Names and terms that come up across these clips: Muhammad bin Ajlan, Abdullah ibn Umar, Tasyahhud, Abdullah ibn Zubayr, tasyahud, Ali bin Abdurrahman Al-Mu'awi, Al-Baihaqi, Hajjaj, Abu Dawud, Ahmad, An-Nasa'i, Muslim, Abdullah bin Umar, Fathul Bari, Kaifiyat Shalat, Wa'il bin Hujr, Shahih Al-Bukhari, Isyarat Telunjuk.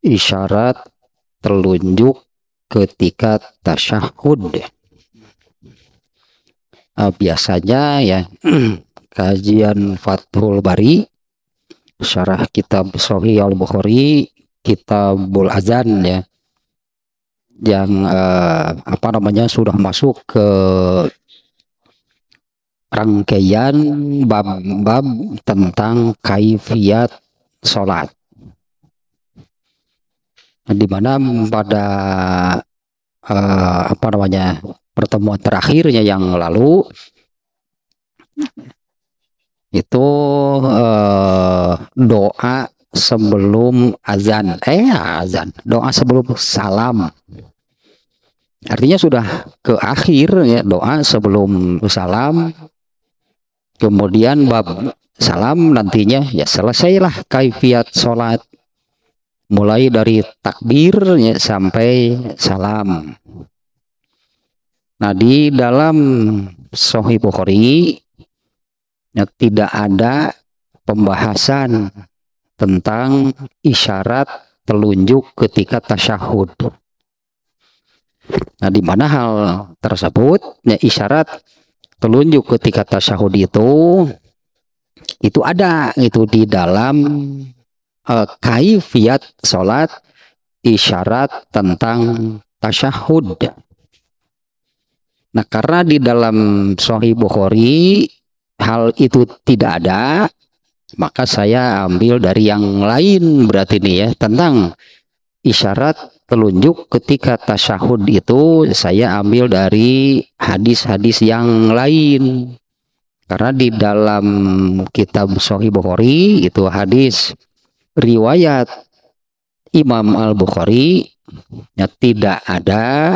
Isyarat telunjuk ketika tasyahhud. Biasanya ya kajian Fathul Bari, syarah kitab Shahih Al-Bukhari, kitabul azan ya, yang sudah masuk ke rangkaian bab-bab tentang kaifiyat shalat, di mana pada pertemuan terakhirnya yang lalu itu doa sebelum azan, doa sebelum salam. Artinya sudah ke akhir ya, doa sebelum salam. Kemudian bab salam nantinya ya selesailah kaifiyat shalat, mulai dari takbir ya, sampai salam. Nah, di dalam Shahih Bukhari ya, tidak ada pembahasan tentang isyarat telunjuk ketika tasyahud. Nah, di mana hal tersebut ya, isyarat telunjuk ketika tasyahud itu ada itu di dalam kaifiyat shalat, isyarat tentang tasyahud. Nah, karena di dalam Shahih Bukhari hal itu tidak ada, maka saya ambil dari yang lain berarti ini ya, tentang isyarat telunjuk ketika tasyahud itu saya ambil dari hadis-hadis yang lain, karena di dalam kitab Shahih Bukhari itu hadis riwayat Imam Al-Bukhari ya, tidak ada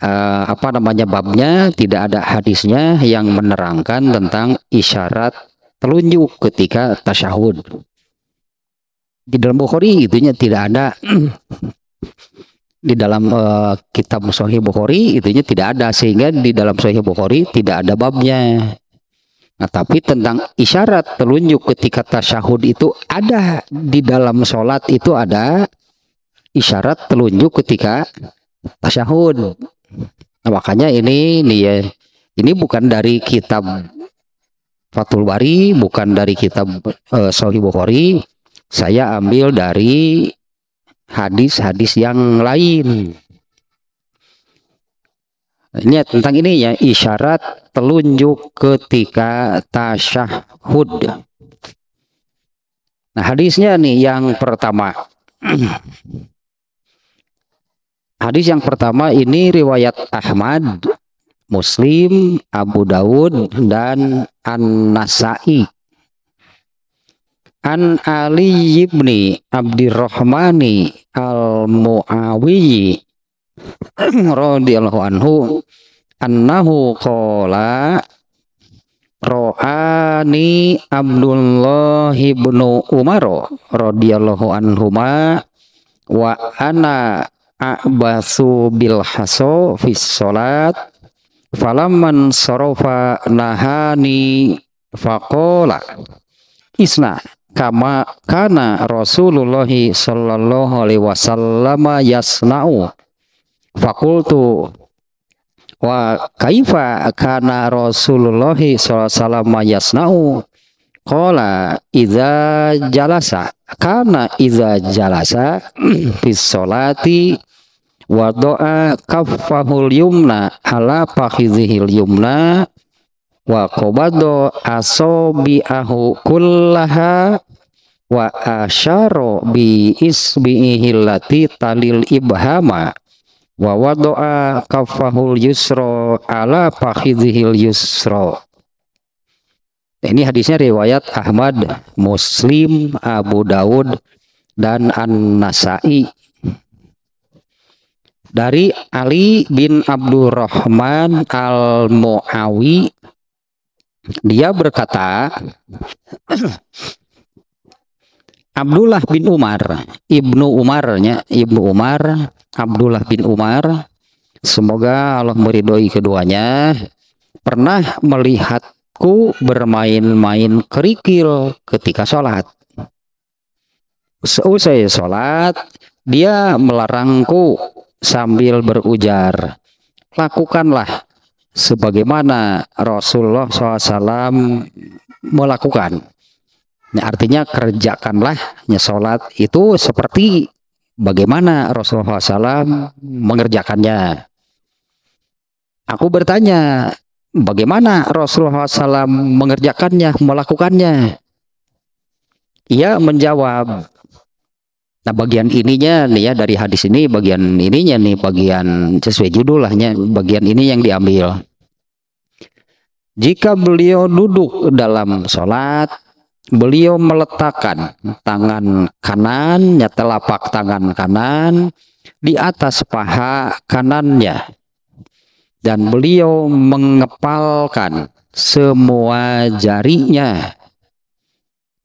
babnya, tidak ada hadisnya yang menerangkan tentang isyarat telunjuk ketika tasyahud. Di dalam Bukhari itunya tidak ada, di dalam kitab Shahih Bukhari itunya tidak ada, sehingga di dalam Shahih Bukhari tidak ada babnya. Nah, tapi tentang isyarat telunjuk ketika tasyahud itu ada, di dalam sholat itu ada isyarat telunjuk ketika tasyahud. Nah, makanya ini bukan dari kitab Fathul Bari, bukan dari kitab Shahih Bukhari. Saya ambil dari hadis-hadis yang lain. Ini tentang ini ya, isyarat telunjuk ketika tasyahud. Nah, hadisnya nih yang pertama. Hadis yang pertama ini riwayat Ahmad, Muslim, Abu Dawud, dan An-Nasa'i. An Ali bin Abdurrahman Al-Mu'awi radhiyallahu anhu annahu qala ra'ani Abdullah ibn Umar radhiyallahu anhuma wa ana a'basu bil haso fi shalat falamman sarafa nahani faqala isna kama kana Rasulullah sallallahu alaihi wasallam yasna'u. Fakultu wa kaifa kana Rasulullah sallallahu alaihi wasallam yasna'u. Qala idza jalasa kana idza jalasa fi sholati wa do'a kaffahul yumna ala fakhidhihil yumna wa qabada asabi'ahu kullaha wa asyara bi isbihi allati talil ibhama wa wada'a kaffahul yusra ala fakhidhil yusra. Ini hadisnya riwayat Ahmad, Muslim, Abu Dawud, dan An-Nasa'i. Dari Ali bin Abdurrahman Al-Mu'awi, dia berkata, Abdullah bin Umar, Abdullah bin Umar, semoga Allah meridhoi keduanya, pernah melihatku bermain-main kerikil ketika sholat. Seusai sholat, dia melarangku sambil berujar, lakukanlah sebagaimana Rasulullah SAW melakukan. Nah, artinya kerjakanlah sholat itu seperti bagaimana Rasulullah SAW mengerjakannya. Aku bertanya, bagaimana Rasulullah SAW mengerjakannya, melakukannya? Ia menjawab. Nah, bagian ininya nih ya, dari hadis ini bagian ininya nih, bagian sesuai judul lahnya, bagian ini yang diambil. Jika beliau duduk dalam sholat, beliau meletakkan tangan kanannya, telapak tangan kanan di atas paha kanannya, dan beliau mengepalkan semua jarinya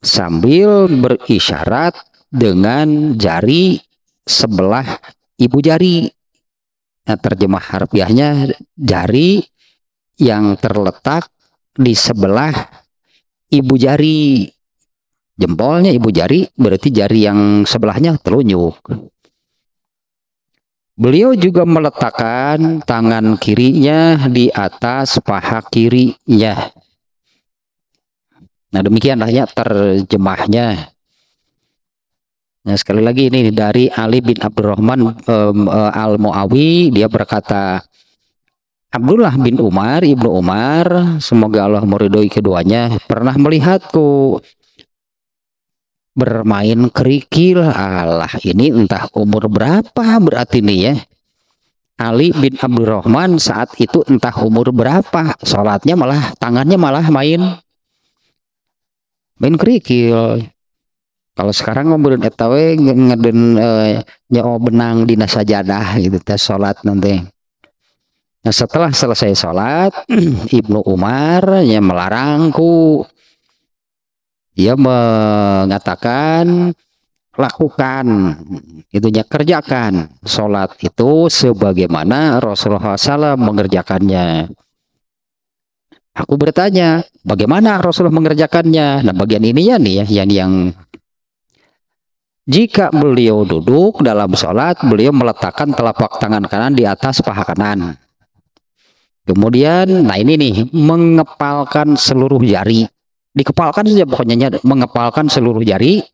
sambil berisyarat dengan jari sebelah ibu jari. Nah, terjemah harfiahnya jari yang terletak di sebelah ibu jari. Jempolnya ibu jari berarti jari yang sebelahnya telunjuk. Beliau juga meletakkan tangan kirinya di atas paha kirinya. Nah, demikianlah ya terjemahnya. Nah, sekali lagi ini dari Ali bin Abdurrahman Al-Mu'awi, dia berkata, Abdullah bin Umar, Ibnu Umar, semoga Allah meridhoi keduanya, pernah melihatku bermain kerikil. Allah, ini entah umur berapa berarti nih ya. Ali bin Abdurrahman saat itu entah umur berapa, sholatnya malah, tangannya malah main kerikil. Kalau sekarang ngobrol etawe ngeden nyawa benang di nasajadah gitu teh sholat nanti. Nah, setelah selesai sholat, Ibnu Umar yang melarangku, dia mengatakan lakukan, itunya kerjakan sholat itu sebagaimana Rasulullah SAW mengerjakannya. Aku bertanya, bagaimana Rasulullah mengerjakannya? Nah, bagian ininya nih ya, yang jika beliau duduk dalam sholat, beliau meletakkan telapak tangan kanan di atas paha kanan. Kemudian, nah ini nih, mengepalkan seluruh jari. Dikepalkan saja pokoknya, mengepalkan seluruh jari.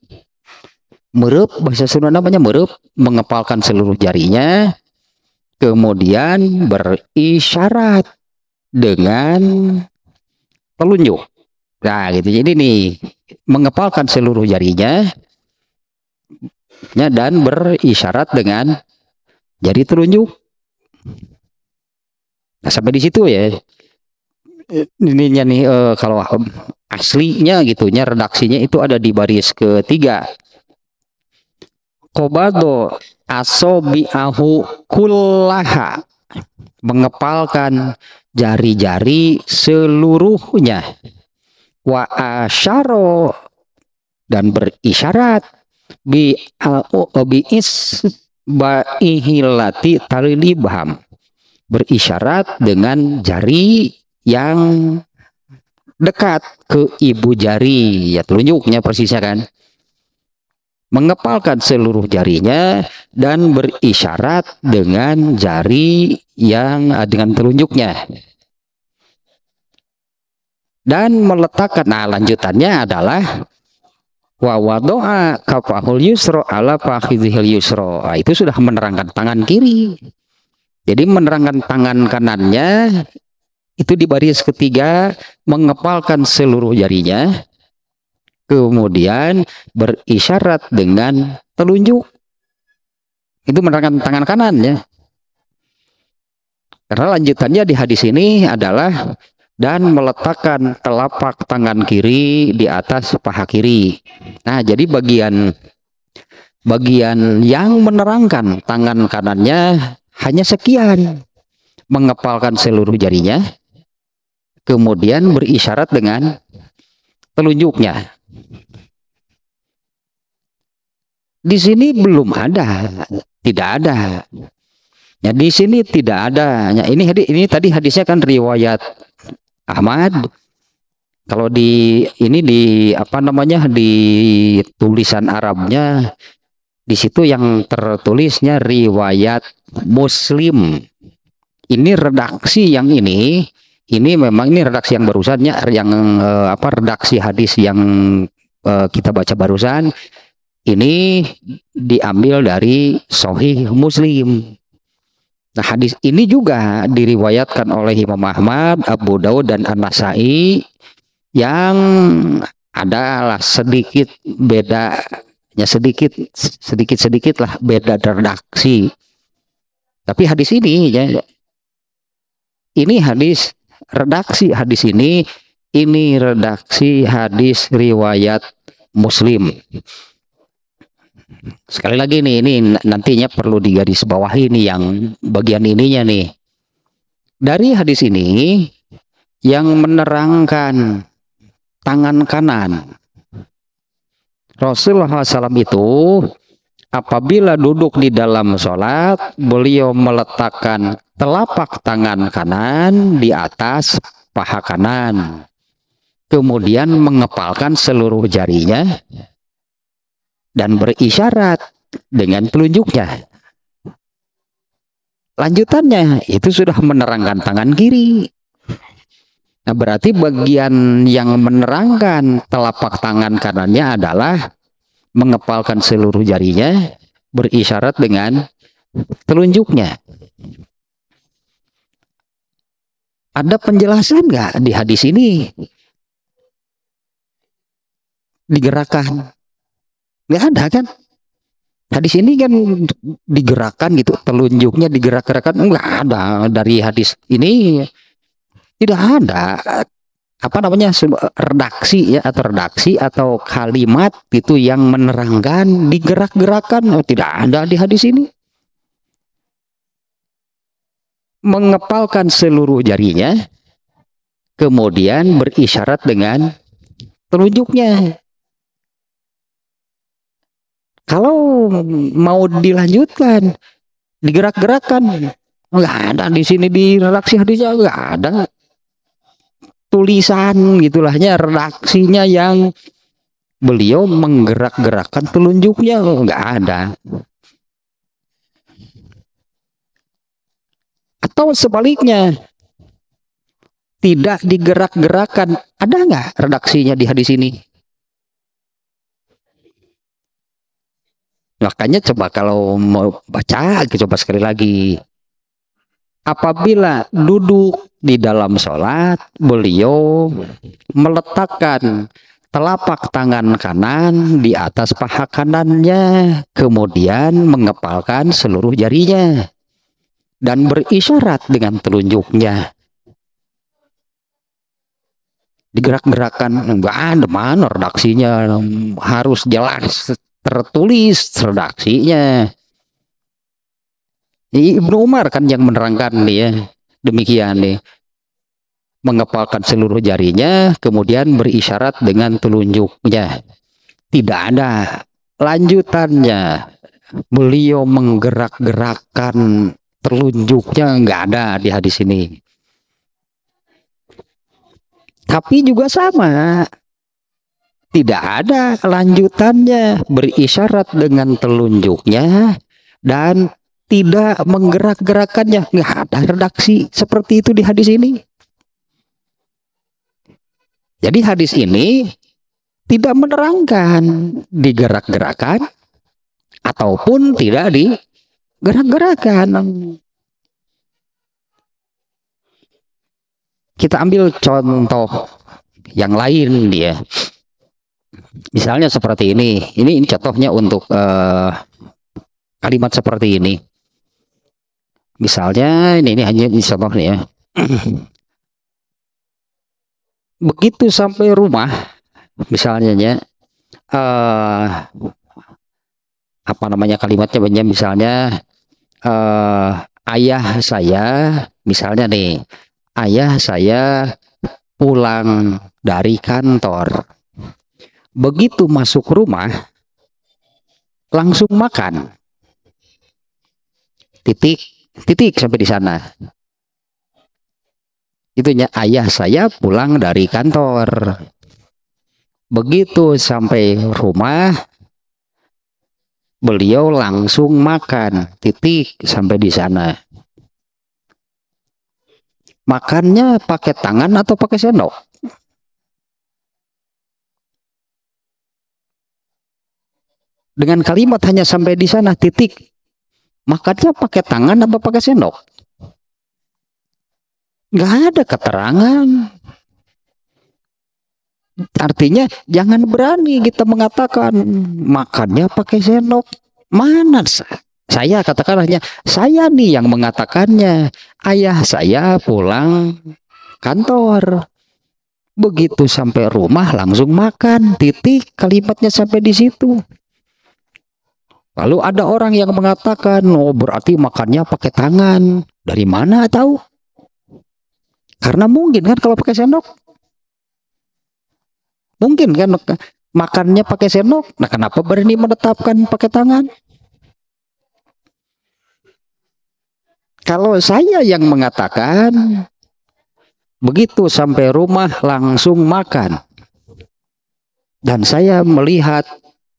Merep, bahasa Sunda namanya merep, mengepalkan seluruh jarinya. Kemudian berisyarat dengan telunjuk. Nah gitu, jadi nih, mengepalkan seluruh jarinya. Dan berisyarat dengan jari telunjuk. Nah, sampai di situ ya. Ininya nih kalau aslinya gitunya redaksinya itu ada di baris ketiga. Qobado asobi'ahu kullaha, mengepalkan jari-jari seluruhnya. Wa asyaro, dan berisyarat bi'isba'ihilati talibham, berisyarat dengan jari yang dekat ke ibu jari, ya telunjuknya persisnya kan, mengepalkan seluruh jarinya dan berisyarat dengan jari yang dengan telunjuknya, dan meletakkan. Nah, lanjutannya adalah wa wado'a kafahul yusro ala fakhidhil yusro. Nah, itu sudah menerangkan tangan kiri. Jadi menerangkan tangan kanannya itu di baris ketiga, mengepalkan seluruh jarinya, kemudian berisyarat dengan telunjuk. Itu menerangkan tangan kanannya. Karena lanjutannya di hadis ini adalah dan meletakkan telapak tangan kiri di atas paha kiri. Nah, jadi bagian yang menerangkan tangan kanannya hanya sekian, mengepalkan seluruh jarinya, kemudian berisyarat dengan telunjuknya. Di sini belum ada, tidak ada. Ya, di sini tidak ada. Ya, ini tadi hadisnya kan riwayat Ahmad, Kalau di ini di apa namanya di tulisan Arabnya di situ yang tertulisnya riwayat Muslim. Ini redaksi yang ini memang ini redaksi yang barusannya yang redaksi hadis yang kita baca barusan ini diambil dari Shahih Muslim. Nah, hadis ini juga diriwayatkan oleh Imam Ahmad, Abu Dawud dan An-Nasa'i yang adalah sedikit bedanya sedikit beda redaksi. Tapi hadis ini ya, ini hadis redaksi hadis ini redaksi hadis riwayat Muslim. Sekali lagi nih, ini nantinya perlu digarisbawahi nih yang bagian ininya nih. Dari hadis ini yang menerangkan tangan kanan Rasulullah SAW itu apabila duduk di dalam sholat, beliau meletakkan telapak tangan kanan di atas paha kanan. Kemudian mengepalkan seluruh jarinya dan berisyarat dengan telunjuknya. Lanjutannya itu sudah menerangkan tangan kiri. Nah, berarti bagian yang menerangkan telapak tangan kanannya adalah mengepalkan seluruh jarinya, berisyarat dengan telunjuknya. Ada penjelasan nggak di hadis ini? Digerakkan, nggak ada kan? Hadis ini kan digerakkan gitu, telunjuknya digerak-gerakan, nggak ada dari hadis ini. Tidak ada. Apa namanya redaksi ya atau kalimat itu yang menerangkan digerak-gerakan tidak ada di hadis ini. Mengepalkan seluruh jarinya kemudian berisyarat dengan telunjuknya. Kalau mau dilanjutkan digerak-gerakan nggak ada di sini di redaksi hadisnya, nggak ada. Tulisan gitulahnya redaksinya yang beliau menggerak-gerakkan telunjuknya nggak ada. Atau sebaliknya tidak digerak-gerakan, ada nggak redaksinya di hadis ini? Makanya coba kalau mau baca coba sekali lagi. Apabila duduk di dalam sholat, beliau meletakkan telapak tangan kanan di atas paha kanannya, kemudian mengepalkan seluruh jarinya, dan berisyarat dengan telunjuknya. Digerak-gerakan, enggak ada mana redaksinya, harus jelas tertulis redaksinya. Ibnu Umar kan yang menerangkan nih ya, demikian nih, mengepalkan seluruh jarinya kemudian berisyarat dengan telunjuknya. Tidak ada lanjutannya, beliau menggerak-gerakkan telunjuknya nggak ada di hadis ini. Tapi juga sama, tidak ada lanjutannya, berisyarat dengan telunjuknya dan tidak menggerak-gerakannya, nggak ada redaksi seperti itu di hadis ini. Jadi hadis ini tidak menerangkan digerak-gerakan ataupun tidak digerak-gerakan. Kita ambil contoh yang lain dia. Misalnya seperti ini contohnya untuk kalimat seperti ini. Misalnya ini hanya insya Allah nih ya. Begitu sampai rumah, misalnya ya, apa namanya kalimatnya banyak, misalnya ayah saya, misalnya nih, ayah saya pulang dari kantor. Begitu masuk rumah, langsung makan. Titik. Sampai di sana itunya, ayah saya pulang dari kantor. Begitu sampai rumah, beliau langsung makan, titik, sampai di sana. Makannya pakai tangan atau pakai sendok? Dengan kalimat hanya sampai di sana, titik, makannya pakai tangan atau pakai sendok? Nggak ada keterangan. Artinya jangan berani kita mengatakan makannya pakai sendok. Mana saya katakan, hanya saya nih yang mengatakannya, ayah saya pulang kantor, begitu sampai rumah langsung makan, titik, kalimatnya sampai di situ. Lalu ada orang yang mengatakan, oh berarti makannya pakai tangan. Dari mana tahu? Karena mungkin kan kalau pakai sendok, mungkin kan makannya pakai sendok. Nah, kenapa berani menetapkan pakai tangan? Kalau saya yang mengatakan begitu sampai rumah langsung makan, dan saya melihat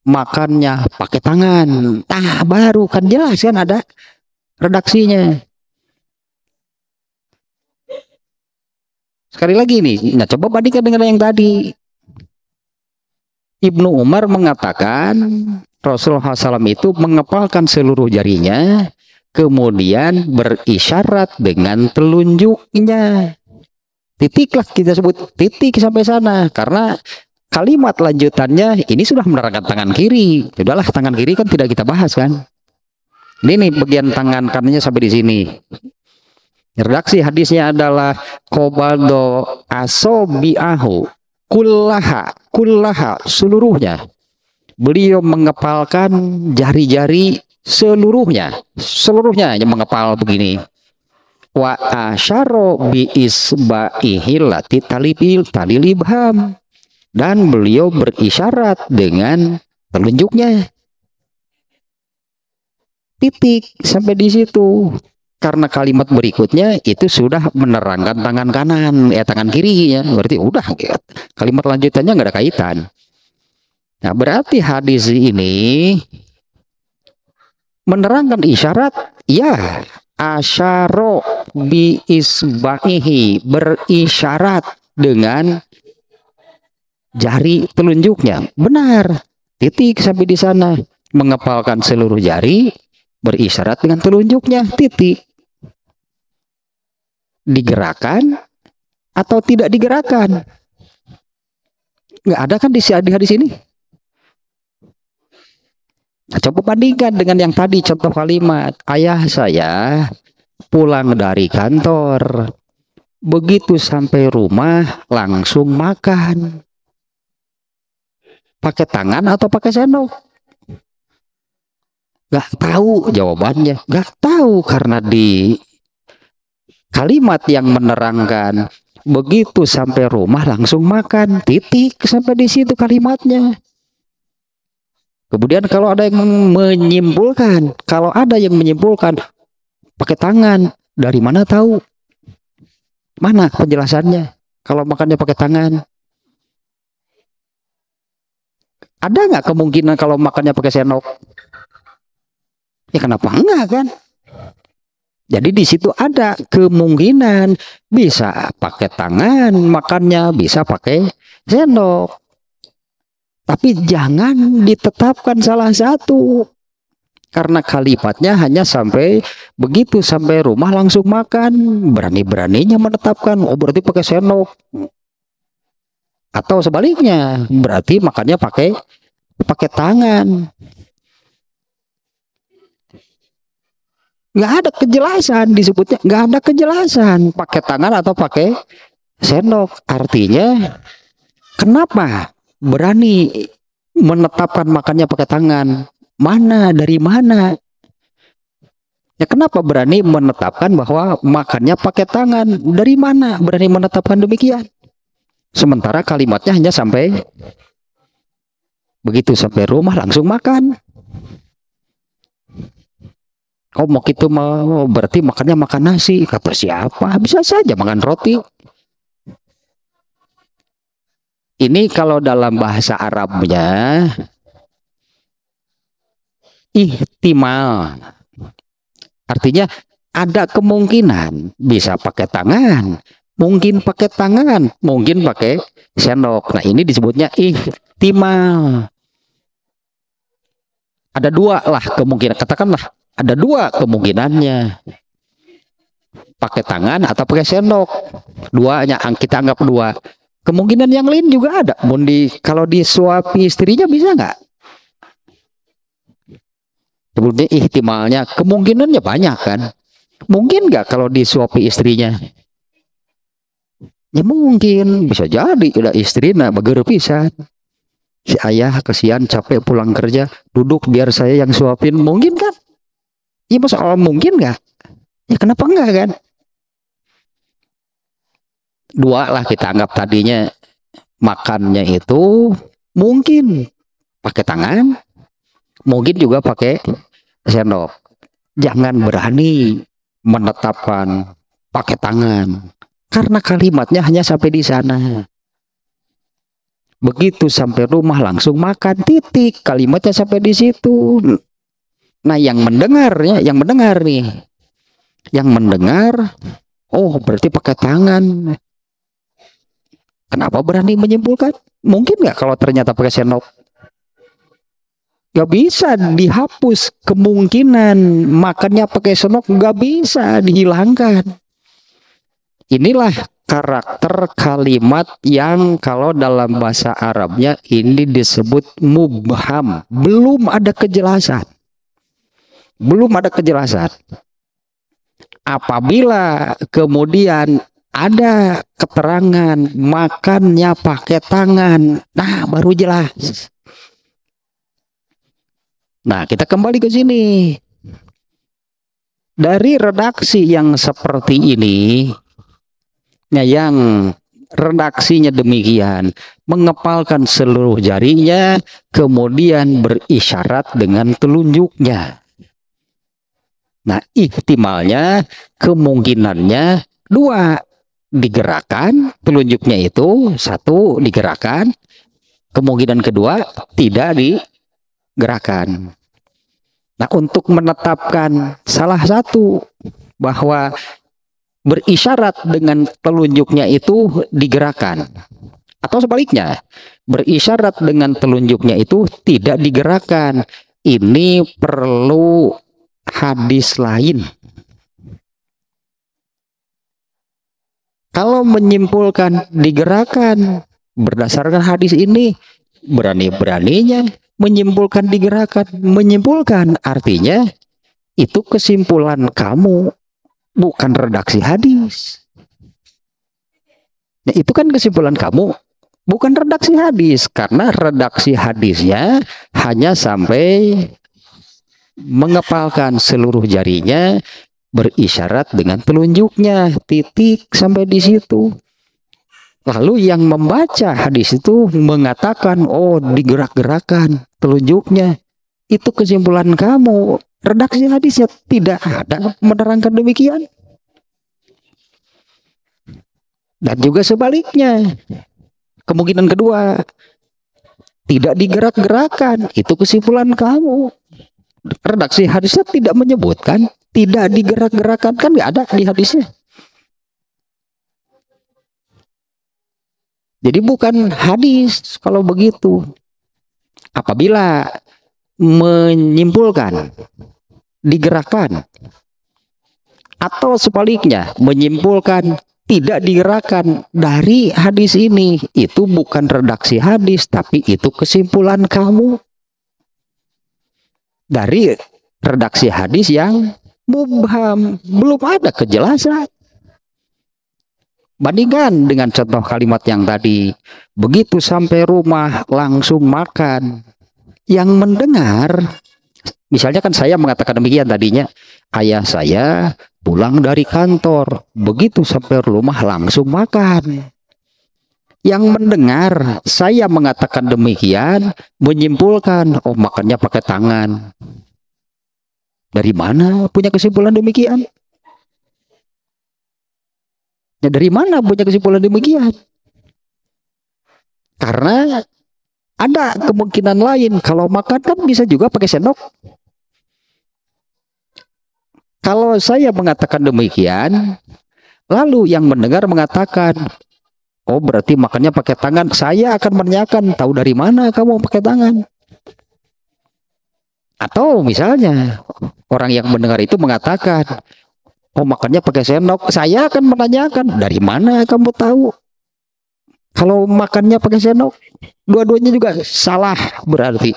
makannya pakai tangan, nah baru kan jelas kan ada redaksinya. Sekali lagi nih, nah coba bandingkan dengan yang tadi. Ibnu Umar mengatakan Rasulullah SAW itu mengepalkan seluruh jarinya, kemudian berisyarat dengan telunjuknya. Titiklah kita sebut, titik sampai sana, karena kalimat lanjutannya ini sudah menerangkan tangan kiri. Sudahlah, tangan kiri kan tidak kita bahas kan. Ini nih bagian tangan kanannya sampai di sini. Redaksi hadisnya adalah Qobado asobi'ahu kullaha, kullaha seluruhnya. Beliau mengepalkan jari-jari seluruhnya, seluruhnya yang mengepal begini. Wa asyaro bi isba'ihillati talibil talilibham, dan beliau berisyarat dengan telunjuknya. Titik sampai di situ. Karena kalimat berikutnya itu sudah menerangkan tangan kanan, tangan kiri ya, berarti udah kalimat lanjutannya nggak ada kaitan. Nah berarti hadis ini menerangkan isyarat ya, asyaro bi isba'ihi, berisyarat dengan jari telunjuknya. Benar, titik sampai di sana, mengepalkan seluruh jari, berisyarat dengan telunjuknya, titik. Digerakan atau tidak digerakan, nggak ada kan di hadis ini. Nah, coba bandingkan dengan yang tadi, contoh kalimat ayah saya pulang dari kantor, begitu sampai rumah langsung makan, pakai tangan atau pakai sendok? Nggak tahu jawabannya. Nggak tahu, karena di kalimat yang menerangkan begitu sampai rumah langsung makan, titik sampai di situ kalimatnya. Kemudian kalau ada yang menyimpulkan, kalau ada yang menyimpulkan pakai tangan, dari mana tahu? Mana penjelasannya kalau makannya pakai tangan? Ada nggak kemungkinan kalau makannya pakai sendok? Ya kenapa enggak kan? Jadi di situ ada kemungkinan bisa pakai tangan makannya, bisa pakai sendok. Tapi jangan ditetapkan salah satu. Karena kalimatnya hanya sampai begitu sampai rumah langsung makan. Berani-beraninya menetapkan, oh berarti pakai sendok. Atau sebaliknya, berarti makannya pakai tangan. Nggak ada kejelasan, disebutnya nggak ada kejelasan pakai tangan atau pakai sendok. Artinya kenapa berani menetapkan makannya pakai tangan? Mana, dari mana ya, kenapa berani menetapkan bahwa makannya pakai tangan? Dari mana berani menetapkan demikian, sementara kalimatnya hanya sampai begitu sampai rumah langsung makan? Oh mau gitu mau berarti makannya makan nasi, kata siapa? Bisa saja makan roti. Ini kalau dalam bahasa Arabnya ihtimal, artinya ada kemungkinan, bisa pakai tangan, mungkin pakai tangan, mungkin pakai sendok. Nah ini disebutnya ihtimal. Ada dua lah kemungkinan, katakanlah ada dua kemungkinannya, pakai tangan atau pakai sendok. Duanya kita anggap dua. Kemungkinan yang lain juga ada. Kalau disuapi istrinya bisa nggak? Sebelumnya ihtimalnya, kemungkinannya banyak kan? Mungkin nggak kalau disuapi istrinya? Ya mungkin, bisa jadi udah istrinya bageru pisan. Si ayah kesian capek pulang kerja, duduk biar saya yang suapin, mungkin kan? Iya mas, mungkin nggak? Ya kenapa enggak kan? Dua lah kita anggap tadinya. Makannya itu mungkin pakai tangan, mungkin juga pakai sendok. Jangan berani menetapkan pakai tangan, karena kalimatnya hanya sampai di sana. Begitu sampai rumah langsung makan, titik, kalimatnya sampai di situ. Nah yang mendengar, oh berarti pakai tangan. Kenapa berani menyimpulkan? Mungkin nggak kalau ternyata pakai sendok? Gak bisa dihapus kemungkinan makannya pakai sendok, gak bisa dihilangkan. Inilah karakter kalimat yang kalau dalam bahasa Arabnya ini disebut mubham, belum ada kejelasan. Belum ada kejelasan. Apabila kemudian ada keterangan makannya pakai tangan, nah baru jelas. Nah kita kembali ke sini. Dari redaksi yang seperti ini, yang redaksinya demikian, mengepalkan seluruh jarinya, kemudian berisyarat dengan telunjuknya. Nah, ihtimalnya, kemungkinannya dua, digerakkan telunjuknya itu, satu digerakkan, kemungkinan kedua tidak digerakkan. Nah, untuk menetapkan salah satu bahwa berisyarat dengan telunjuknya itu digerakkan, atau sebaliknya berisyarat dengan telunjuknya itu tidak digerakkan, ini perlu hadis lain. Kalau menyimpulkan digerakkan berdasarkan hadis ini, berani-beraninya menyimpulkan digerakkan. Menyimpulkan artinya itu kesimpulan kamu, bukan redaksi hadis. Nah, itu kan kesimpulan kamu, bukan redaksi hadis, karena redaksi hadisnya hanya sampai mengepalkan seluruh jarinya, berisyarat dengan telunjuknya, titik, sampai di situ. Lalu yang membaca hadis itu mengatakan, oh digerak-gerakan telunjuknya, itu kesimpulan kamu. Redaksi hadisnya tidak ada menerangkan demikian. Dan juga sebaliknya, kemungkinan kedua, tidak digerak-gerakan, itu kesimpulan kamu. Redaksi hadisnya tidak menyebutkan tidak digerak-gerakan, kan nggak ada di hadisnya. Jadi bukan hadis kalau begitu. Apabila menyimpulkan digerakkan, atau sebaliknya menyimpulkan tidak digerakkan dari hadis ini, itu bukan redaksi hadis, tapi itu kesimpulan kamu dari redaksi hadis yang mubham, belum ada kejelasan. Bandingkan dengan contoh kalimat yang tadi, begitu sampai rumah langsung makan. Yang mendengar, misalnya kan saya mengatakan demikian tadinya, ayah saya pulang dari kantor, begitu sampai rumah langsung makan. Yang mendengar saya mengatakan demikian, menyimpulkan, oh makannya pakai tangan. Dari mana punya kesimpulan demikian? Ya dari mana punya kesimpulan demikian? Karena ada kemungkinan lain, kalau makan kan bisa juga pakai sendok. Kalau saya mengatakan demikian, lalu yang mendengar mengatakan, oh berarti makannya pakai tangan, saya akan menanyakan, tahu dari mana kamu pakai tangan? Atau misalnya orang yang mendengar itu mengatakan, oh makannya pakai sendok, saya akan menanyakan, dari mana kamu tahu kalau makannya pakai sendok? Dua-duanya juga salah berarti.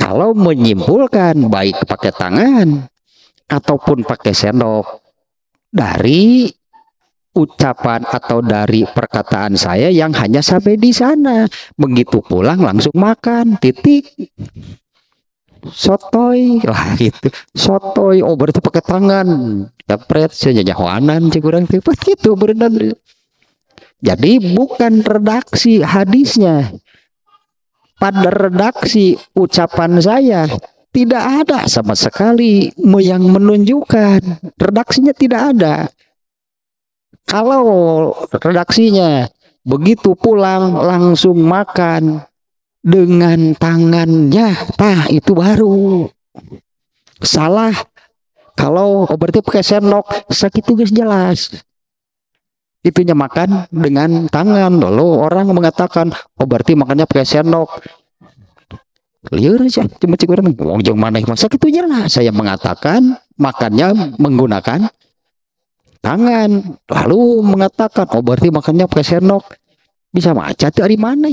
Kalau menyimpulkan baik pakai tangan ataupun pakai sendok dari ucapan atau dari perkataan saya yang hanya sampai di sana, begitu pulang langsung makan, titik, sotoy lah gitu, sotoy, oh berarti pakai tangan, dapet senyawanan cegurang tipe gitu berenang. Jadi bukan redaksi hadisnya. Pada redaksi ucapan saya tidak ada sama sekali yang menunjukkan. Redaksinya tidak ada. Kalau redaksinya begitu pulang langsung makan dengan tangannya, tah itu baru salah. Kalau oh, berarti pakai sendok, sakit tugas jelas. Itunya makan dengan tangan. Lalu orang mengatakan, oh berarti makannya pakai sendok. Liur aja, cuma cikuran. Wong jong maneh masak itu jelas. Saya mengatakan makannya menggunakan tangan. Lalu mengatakan, oh berarti makannya pakai sendok. Bisa macet dari mana?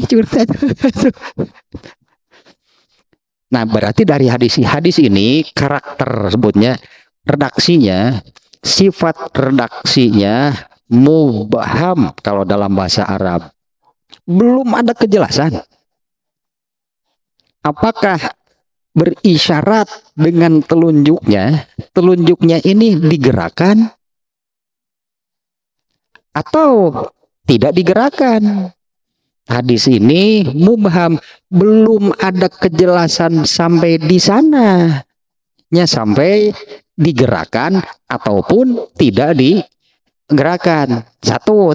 Nah berarti dari hadis ini karakter sebutnya, redaksinya, sifat redaksinya mubham kalau dalam bahasa Arab. Belum ada kejelasan apakah berisyarat dengan telunjuknya, telunjuknya ini digerakkan atau tidak digerakkan. Hadis ini mubham, belum ada kejelasan sampai di sana nya, sampai digerakkan ataupun tidak digerakkan. Gerakan satu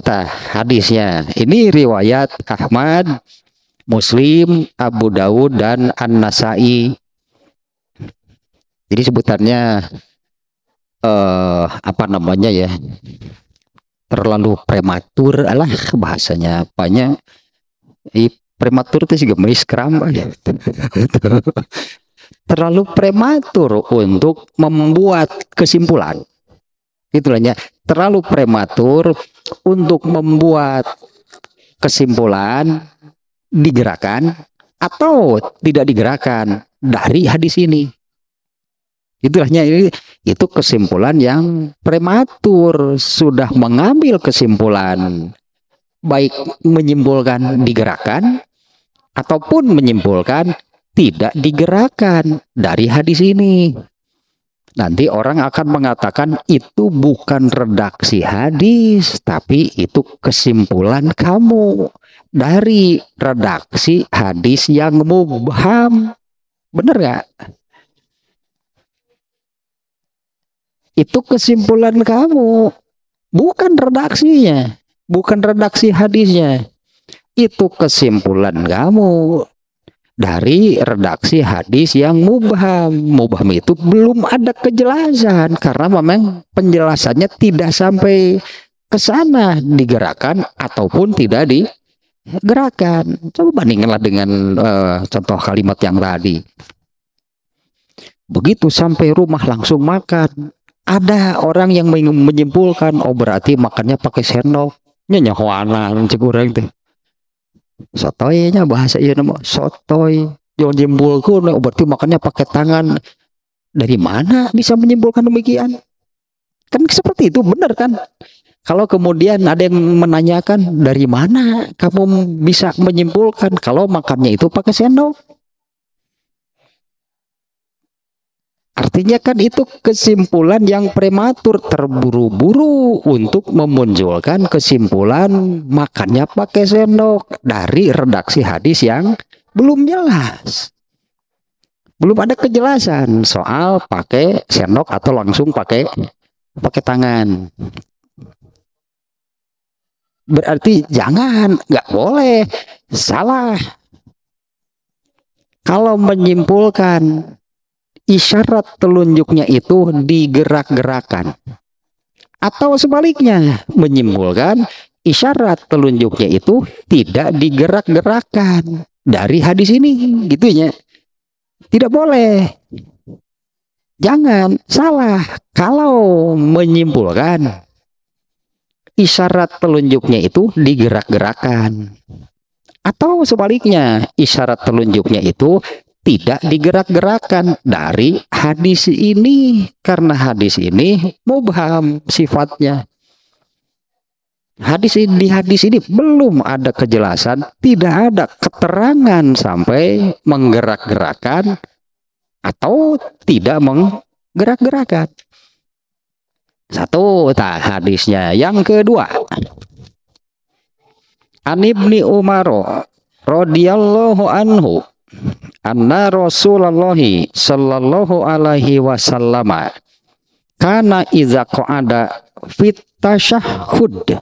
hadisnya ini riwayat Ahmad, Muslim, Abu Dawud dan An-Nasa'i. Jadi sebutannya terlalu prematur lah bahasanya, apanya prematur itu sih gemes kram ya. Terlalu prematur untuk membuat kesimpulan. Itulahnya terlalu prematur untuk membuat kesimpulan digerakkan atau tidak digerakkan dari hadis ini. Itulahnya itu kesimpulan yang prematur, sudah mengambil kesimpulan baik menyimpulkan digerakkan ataupun menyimpulkan tidak digerakkan dari hadis ini. Nanti orang akan mengatakan itu bukan redaksi hadis, tapi itu kesimpulan kamu dari redaksi hadis yang mubham. Bener gak? Itu kesimpulan kamu, bukan redaksinya, bukan redaksi hadisnya. Itu kesimpulan kamu dari redaksi hadis yang mubham. Mubham itu belum ada kejelasan karena memang penjelasannya tidak sampai ke sana, digerakkan ataupun tidak digerakkan. Coba bandingkanlah dengan contoh kalimat yang tadi. Begitu sampai rumah langsung makan. Ada orang yang menyimpulkan, oh berarti makannya pakai sendok. Nyanyahuanan cekurang teh. Sotoynya bahasa iya nama sotoy, jangan nyimpulku berarti makannya pakai tangan. Dari mana bisa menyimpulkan demikian? Kan seperti itu, benar kan? Kalau kemudian ada yang menanyakan, dari mana kamu bisa menyimpulkan kalau makannya itu pakai sendok? Artinya kan itu kesimpulan yang prematur, terburu-buru untuk memunculkan kesimpulan makannya pakai sendok dari redaksi hadis yang belum jelas. Belum ada kejelasan soal pakai sendok atau langsung pakai tangan. Berarti jangan, nggak boleh, salah. Kalau menyimpulkan isyarat telunjuknya itu digerak-gerakan, atau sebaliknya menyimpulkan isyarat telunjuknya itu tidak digerak-gerakan dari hadis ini, gitunya. Tidak boleh. Jangan, salah. Kalau menyimpulkan isyarat telunjuknya itu digerak-gerakan, atau sebaliknya isyarat telunjuknya itu tidak digerak-gerakan dari hadis ini, karena hadis ini mubham sifatnya. Di hadis ini belum ada kejelasan, tidak ada keterangan sampai menggerak-gerakan atau tidak menggerak-gerakan. Satu, hadisnya. Yang kedua, An ibni Umar radhiyallahu anhu anna Rasulullah sallallahu alaihi wasallam kana iza qa'ada fit tasyahhud.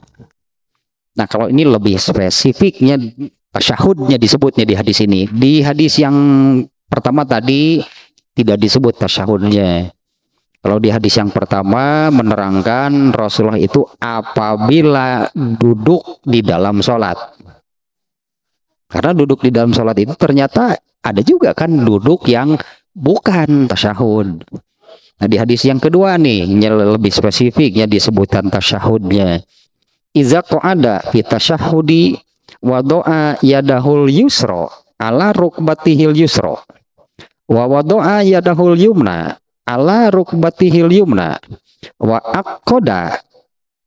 Nah, kalau ini lebih spesifiknya, tasyahudnya disebutnya di hadis ini. Di hadis yang pertama tadi tidak disebut tasyahudnya. Kalau di hadis yang pertama menerangkan Rasulullah itu apabila duduk di dalam sholat. Karena duduk di dalam sholat itu ternyata ada juga kan duduk yang bukan tasyahud. Nah, di hadis yang kedua nih, lebih spesifiknya disebutan tasyahudnya. Iza qa'ada fi tasyahudi wada'a yadahul yusra ala rukbatihil yusra wa wada'a yadahul yumna ala rukbatihil yumna wa aqada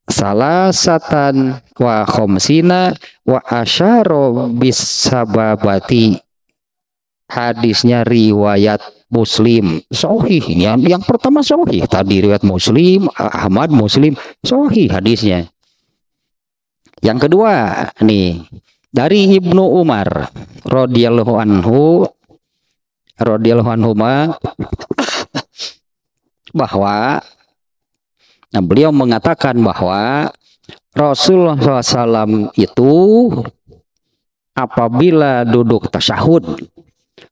salasatan wa khomsina wa asyara bisababati. Hadisnya riwayat Muslim, sahih. Yang pertama sahih tadi, riwayat Muslim, Ahmad, Muslim, sahih hadisnya. Yang kedua nih, dari Ibnu Umar radhiyallahu anhuma bahwa, nah, beliau mengatakan bahwa Rasulullah SAW itu apabila duduk tasyahud,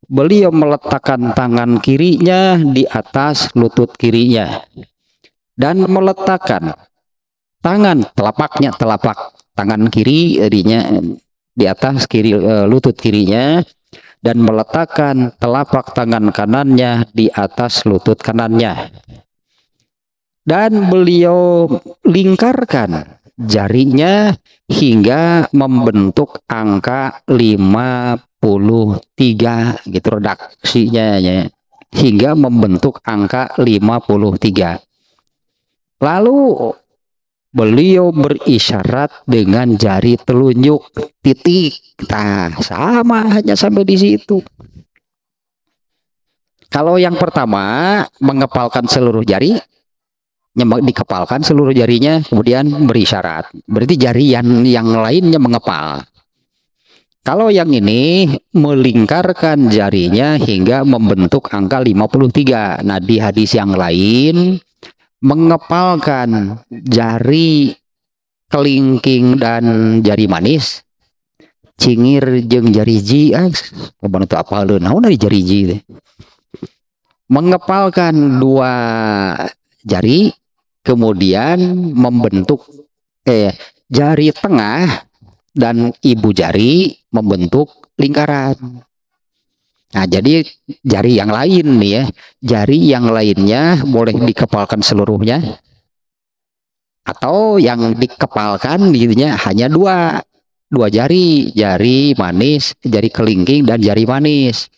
beliau meletakkan tangan kirinya di atas lutut kirinya dan meletakkan tangan telapak tangan kirinya di atas lutut kirinya dan meletakkan telapak tangan kanannya di atas lutut kanannya, dan beliau lingkarkan jarinya hingga membentuk angka 53, gitu redaksinya ya. Hingga membentuk angka 53. Lalu beliau berisyarat dengan jari telunjuk, titik. Nah, sama, hanya sampai di situ. Kalau yang pertama mengepalkan seluruh jari, dikepalkan seluruh jarinya, kemudian berisyarat. Berarti jari yang lainnya mengepal. Kalau yang ini melingkarkan jarinya hingga membentuk angka 53. Nah, di hadis yang lain mengepalkan jari kelingking dan jari manis, cingir jeung jari ji, itu apa lu? Naon dari jari ji? Mengepalkan dua jari, kemudian membentuk jari tengah dan ibu jari membentuk lingkaran. Nah, jadi jari yang lain nih ya, jari yang lainnya boleh dikepalkan seluruhnya, atau yang dikepalkan gitunya hanya dua jari, jari manis, jari kelingking dan jari manis.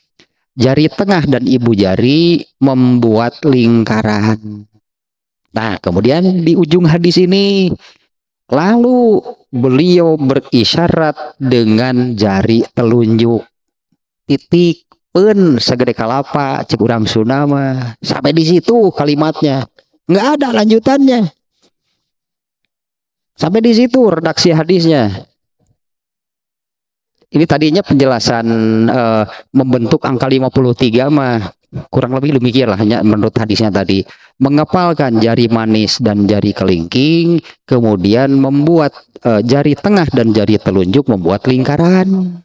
Jari tengah dan ibu jari membuat lingkaran. Nah, kemudian di ujung hadis ini, lalu beliau berisyarat dengan jari telunjuk, titik, pun segede kalapa, cek urang sunama. Sampai di situ kalimatnya, nggak ada lanjutannya. Sampai di situ redaksi hadisnya. Ini tadinya penjelasan membentuk angka 53 mah kurang lebih demikian lah, hanya menurut hadisnya tadi. Mengepalkan jari manis dan jari kelingking, kemudian membuat jari tengah dan jari telunjuk membuat lingkaran.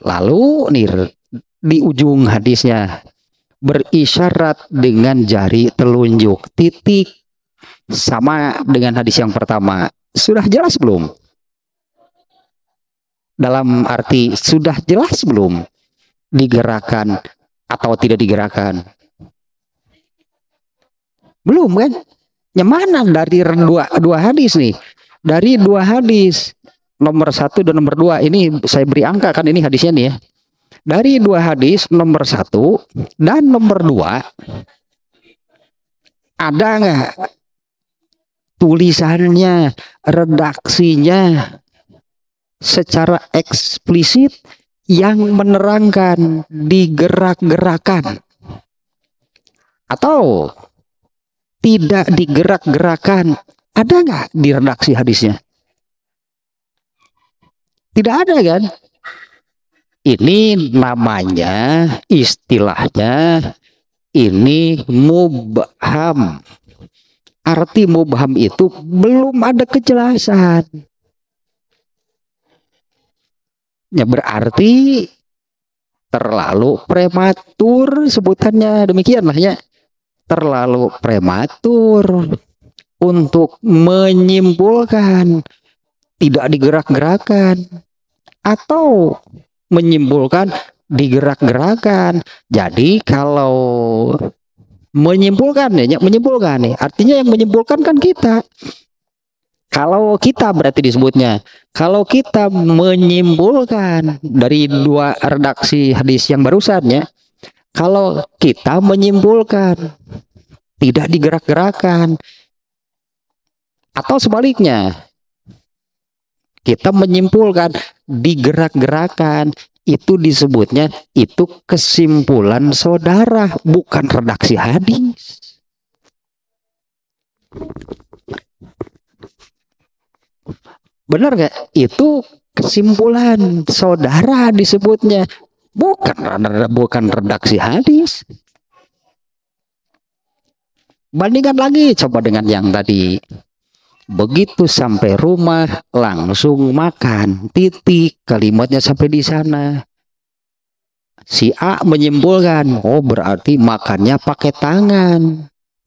Lalu nih di ujung hadisnya berisyarat dengan jari telunjuk titik, sama dengan hadis yang pertama. Sudah jelas belum? Dalam arti sudah jelas belum digerakan atau tidak digerakan? Belum kan? Yang mana dari dua hadis nih? Dari dua hadis, nomor satu dan nomor dua, ini saya beri angka kan, ini hadisnya nih ya. Dari dua hadis, nomor satu dan nomor dua, ada nggak tulisannya, redaksinya secara eksplisit yang menerangkan digerak-gerakan atau tidak digerak-gerakan? Ada nggak di redaksi hadisnya? Tidak ada kan? Ini namanya, istilahnya, ini mubham. Arti mubham itu belum ada kejelasan. Ya berarti terlalu prematur sebutannya, demikianlah ya. Terlalu prematur untuk menyimpulkan tidak digerak-gerakan atau menyimpulkan digerak-gerakan. Jadi kalau menyimpulkan ya, menyimpulkan nih, artinya yang menyimpulkan kan kita. Kalau kita berarti disebutnya, kalau kita menyimpulkan dari dua redaksi hadis yang barusan ya, kalau kita menyimpulkan tidak digerak-gerakan atau sebaliknya, kita menyimpulkan digerak-gerakan, itu disebutnya itu kesimpulan saudara, bukan redaksi hadis. Benar gak? Itu kesimpulan saudara disebutnya, bukan redaksi hadis. Bandingkan lagi coba dengan yang tadi. Begitu sampai rumah langsung makan, titik, kalimatnya sampai di sana. Si A menyimpulkan, oh berarti makannya pakai tangan.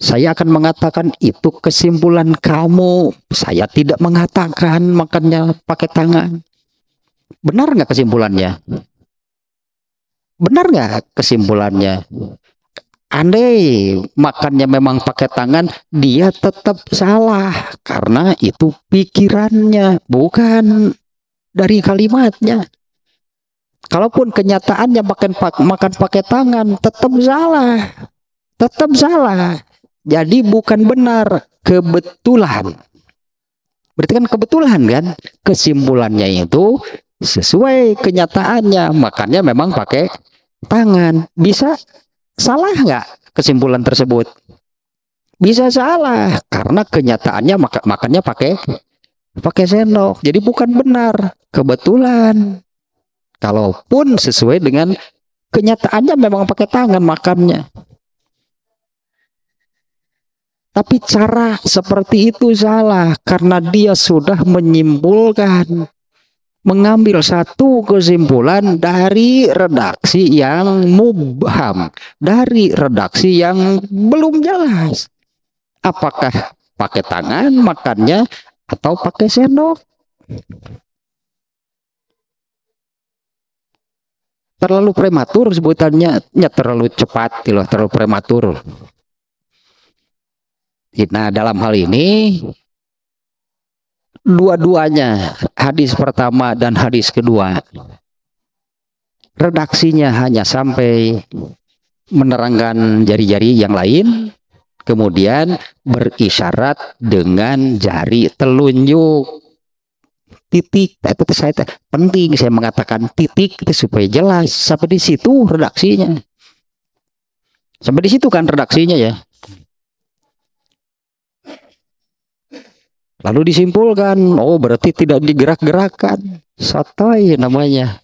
Saya akan mengatakan itu kesimpulan kamu. Saya tidak mengatakan makannya pakai tangan. Benar nggak kesimpulannya? Benar nggak kesimpulannya? Andai makannya memang pakai tangan, dia tetap salah karena itu pikirannya, bukan dari kalimatnya. Kalaupun kenyataannya makan pakai tangan, tetap salah, tetap salah. Jadi bukan benar, kebetulan. Berarti kan kebetulan kan? Kesimpulannya itu sesuai kenyataannya, makannya memang pakai tangan. Bisa salah nggak kesimpulan tersebut? Bisa salah karena kenyataannya makannya pakai sendok. Jadi bukan benar, kebetulan. Kalaupun sesuai dengan kenyataannya memang pakai tangan makannya. Tapi cara seperti itu salah karena dia sudah menyimpulkan, mengambil satu kesimpulan dari redaksi yang mubham, dari redaksi yang belum jelas. Apakah pakai tangan makannya atau pakai sendok? Terlalu prematur sebutannya, ya terlalu cepat, terlalu prematur. Nah dalam hal ini, dua-duanya, hadis pertama dan hadis kedua, redaksinya hanya sampai menerangkan jari-jari yang lain, kemudian berisyarat dengan jari telunjuk titik. Itu saya penting saya mengatakan titik supaya jelas. Sampai di situ redaksinya, sampai di situ kan redaksinya ya. Lalu disimpulkan, oh berarti tidak digerak-gerakan. Sotoy namanya.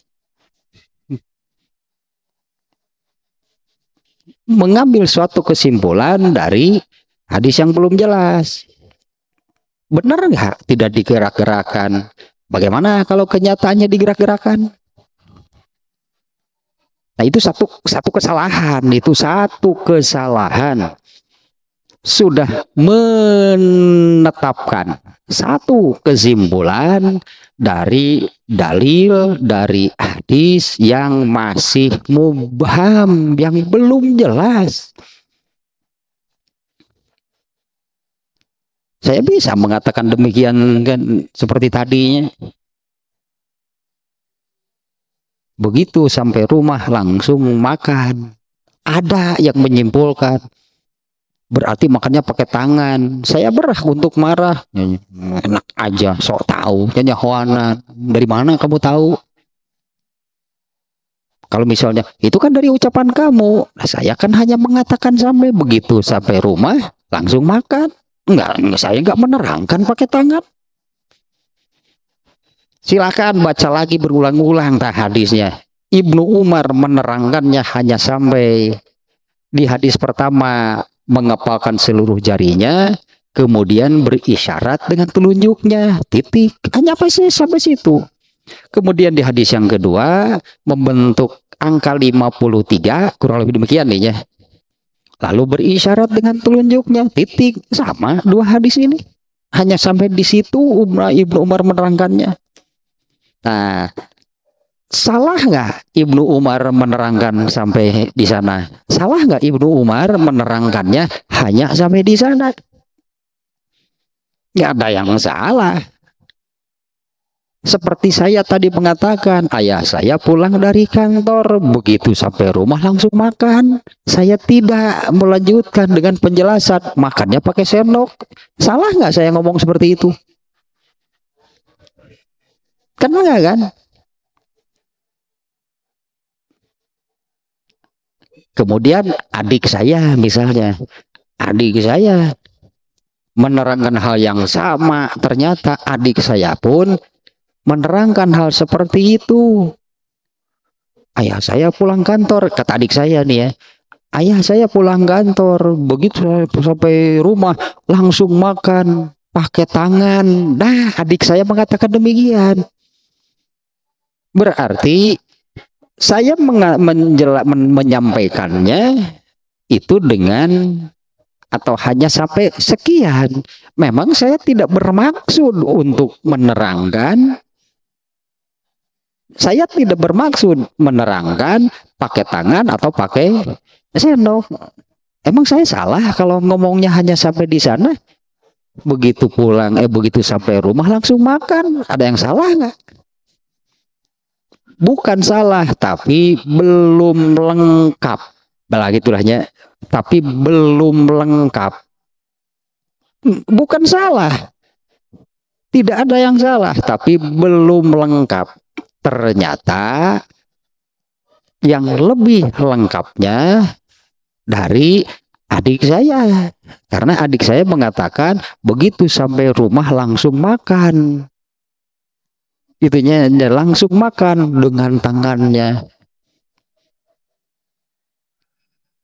Mengambil suatu kesimpulan dari hadis yang belum jelas. Benar nggak tidak digerak-gerakan? Bagaimana kalau kenyataannya digerak-gerakan? Nah, itu satu kesalahan. Itu satu kesalahan. Sudah menetapkan satu kesimpulan dari dalil, dari hadis yang masih mubham, yang belum jelas. Saya bisa mengatakan demikian kan, seperti tadinya. Begitu sampai rumah langsung makan. Ada yang menyimpulkan berarti makannya pakai tangan. Saya berhak untuk marah. Enak aja, sok tahu. Hoana. Dari mana kamu tahu? Kalau misalnya, itu kan dari ucapan kamu. Nah, saya kan hanya mengatakan sampai begitu. Sampai rumah, langsung makan. Enggak, saya enggak menerangkan pakai tangan. Silakan baca lagi berulang-ulang hadisnya. Ibnu Umar menerangkannya hanya sampai di hadis pertama. Mengepalkan seluruh jarinya, kemudian berisyarat dengan telunjuknya, titik. Hanya apa sih sampai situ. Kemudian di hadis yang kedua, membentuk angka 53, kurang lebih demikian nih ya. Lalu berisyarat dengan telunjuknya, titik. Sama dua hadis ini. Hanya sampai di situ Ibnu Umar menerangkannya. Nah, salah nggak Ibnu Umar menerangkan sampai di sana? Salah nggak Ibnu Umar menerangkannya hanya sampai di sana? Nggak ada yang salah. Seperti saya tadi mengatakan, ayah saya pulang dari kantor, begitu sampai rumah langsung makan. Saya tidak melanjutkan dengan penjelasan, makannya pakai sendok. Salah nggak saya ngomong seperti itu? Kan enggak kan? Kemudian adik saya misalnya, adik saya menerangkan hal yang sama, ternyata adik saya pun menerangkan hal seperti itu. Ayah saya pulang kantor, kata adik saya nih ya, ayah saya pulang kantor, begitu sampai rumah langsung makan pakai tangan. Nah, adik saya mengatakan demikian. Berarti saya menyampaikannya itu dengan atau hanya sampai sekian. Memang saya tidak bermaksud untuk menerangkan. Saya tidak bermaksud menerangkan pakai tangan atau pakai sendok. Emang saya salah kalau ngomongnya hanya sampai di sana? Begitu pulang, begitu sampai rumah langsung makan. Ada yang salah nggak? Bukan salah, tapi belum lengkap. Belagi tulahnya, tapi belum lengkap. Bukan salah. Tidak ada yang salah, tapi belum lengkap. Ternyata yang lebih lengkapnya dari adik saya. Karena adik saya mengatakan, begitu sampai rumah langsung makan. Itunya langsung makan dengan tangannya.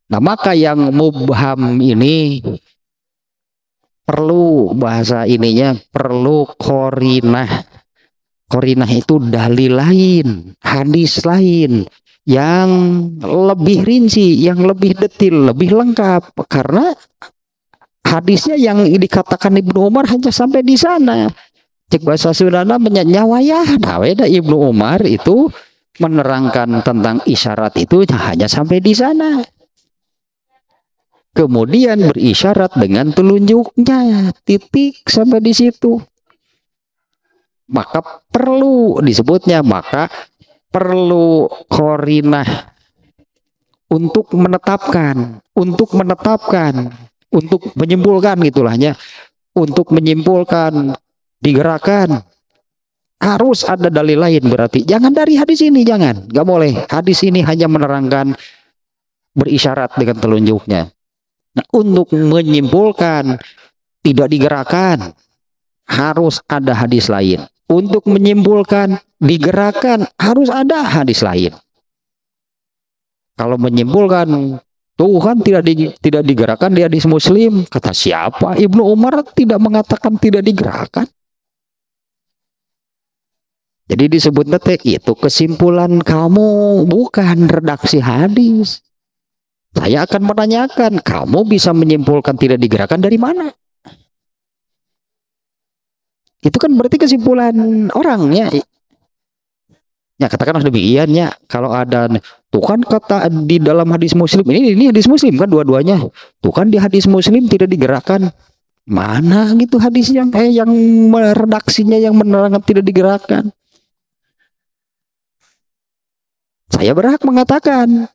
Nah, maka yang mubham ini perlu bahasa ininya, perlu korinah. Korinah itu dalil lain, hadis lain yang lebih rinci, yang lebih detail, lebih lengkap. Karena hadisnya yang dikatakan Ibnu Umar hanya sampai di sana. Cek bahasa Sundana menyawayah. Nah, beda Ibnu Umar itu menerangkan tentang isyarat itu hanya sampai di sana. Kemudian berisyarat dengan telunjuknya, titik sampai di situ. Maka perlu disebutnya, maka perlu korinah untuk menetapkan, untuk menyimpulkan gitulahnya, untuk menyimpulkan. Digerakkan harus ada dalil lain, berarti jangan dari hadis ini, jangan, nggak boleh. Hadis ini hanya menerangkan berisyarat dengan telunjuknya. Nah, untuk menyimpulkan tidak digerakkan harus ada hadis lain. untuk menyimpulkan, digerakkan, harus ada hadis lain. Kalau menyimpulkan Tuhan tidak digerakkan di hadis Muslim, kata siapa? Ibnu Umar tidak mengatakan tidak digerakkan. Jadi disebutnya itu kesimpulan kamu, bukan redaksi hadis. Saya akan menanyakan, kamu bisa menyimpulkan tidak digerakkan dari mana? Itu kan berarti kesimpulan orang ya. Ya katakan demikian ya, kalau ada tuh kan kata di dalam hadis Muslim, ini hadis Muslim kan dua-duanya. Tuh kan di hadis Muslim tidak digerakkan. Mana gitu hadisnya yang redaksinya yang menerangkan tidak digerakkan? Saya berhak mengatakan,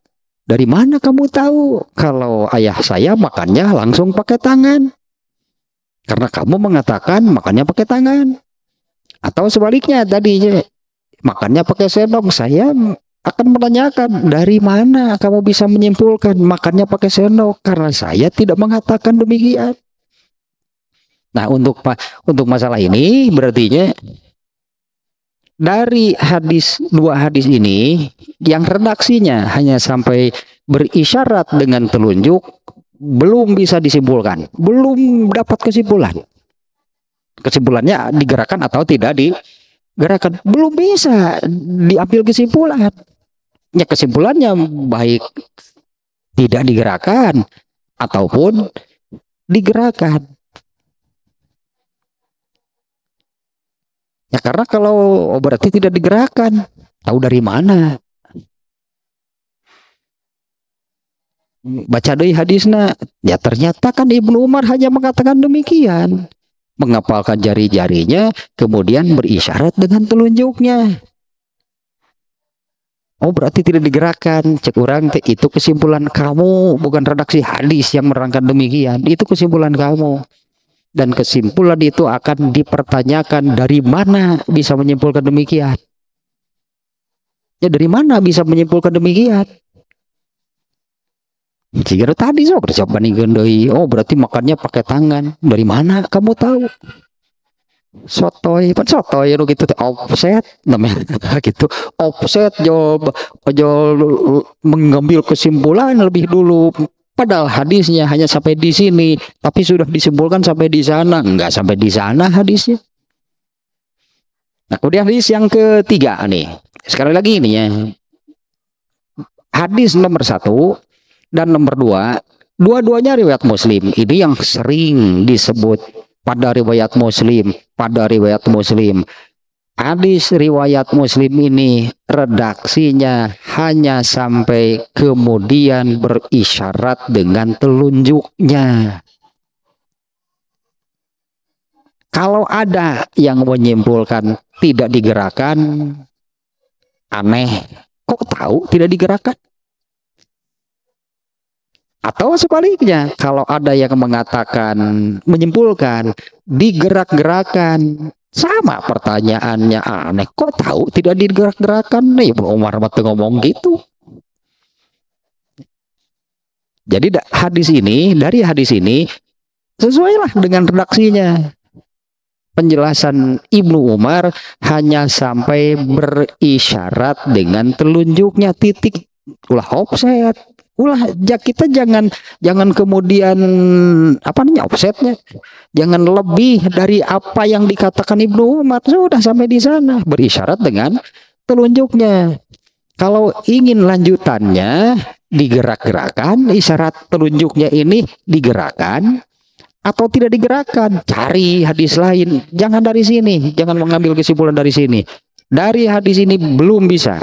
dari mana kamu tahu? Kalau ayah saya makannya langsung pakai tangan. Karena kamu mengatakan makannya pakai tangan. Atau sebaliknya tadi makannya pakai sendok, saya akan menanyakan dari mana kamu bisa menyimpulkan makannya pakai sendok, karena saya tidak mengatakan demikian. Nah untuk masalah ini berartinya dari hadis, dua hadis ini yang redaksinya hanya sampai berisyarat dengan telunjuk belum bisa disimpulkan, belum dapat kesimpulan. Kesimpulannya digerakkan atau tidak di gerakan belum bisa diambil kesimpulan. Ya kesimpulannya baik tidak digerakkan ataupun digerakkan. Ya karena kalau berarti tidak digerakkan, tahu dari mana? Baca dari hadisnya, ya ternyata kan Ibnu Umar hanya mengatakan demikian. Mengapalkan jari-jarinya, kemudian berisyarat dengan telunjuknya. Oh berarti tidak digerakkan, cek orang itu kesimpulan kamu, bukan redaksi hadis yang menerangkan demikian. Itu kesimpulan kamu. Dan kesimpulan itu akan dipertanyakan dari mana bisa menyimpulkan demikian. Ya dari mana bisa menyimpulkan demikian? Jika tadi sok siapa nih gendoi, oh berarti makannya pakai tangan. Dari mana kamu tahu? Sotoy, pan sotoy lo gitu offset namanya gitu. Offset jawab mengambil kesimpulan lebih dulu. Padahal hadisnya hanya sampai di sini, tapi sudah disimpulkan sampai di sana. Enggak sampai di sana hadisnya. Nah, kemudian hadis yang ketiga nih. Sekali lagi ini ya. Hadis nomor 1 dan nomor 2, dua-duanya riwayat Muslim. Ini yang sering disebut pada riwayat Muslim, Hadis riwayat Muslim ini redaksinya hanya sampai kemudian berisyarat dengan telunjuknya. Kalau ada yang menyimpulkan tidak digerakkan, aneh. Kok tahu tidak digerakkan? Atau sebaliknya, kalau ada yang mengatakan, menyimpulkan, digerak-gerakan, sama pertanyaannya aneh. Kok tahu tidak digerak-gerakan? Ya Ibnu Umar waktu ngomong gitu. Jadi hadis ini, dari hadis ini, sesuailah dengan redaksinya. Penjelasan Ibnu Umar hanya sampai berisyarat dengan telunjuknya, titik. Ulah offset. Ulah kita jangan kemudian offsetnya jangan lebih dari apa yang dikatakan Ibnu Umar. Sudah sampai di sana berisyarat dengan telunjuknya. Kalau ingin lanjutannya digerak-gerakan, isyarat telunjuknya ini digerakkan atau tidak digerakkan, cari hadis lain. Jangan dari sini, jangan mengambil kesimpulan dari sini. Dari hadis ini belum bisa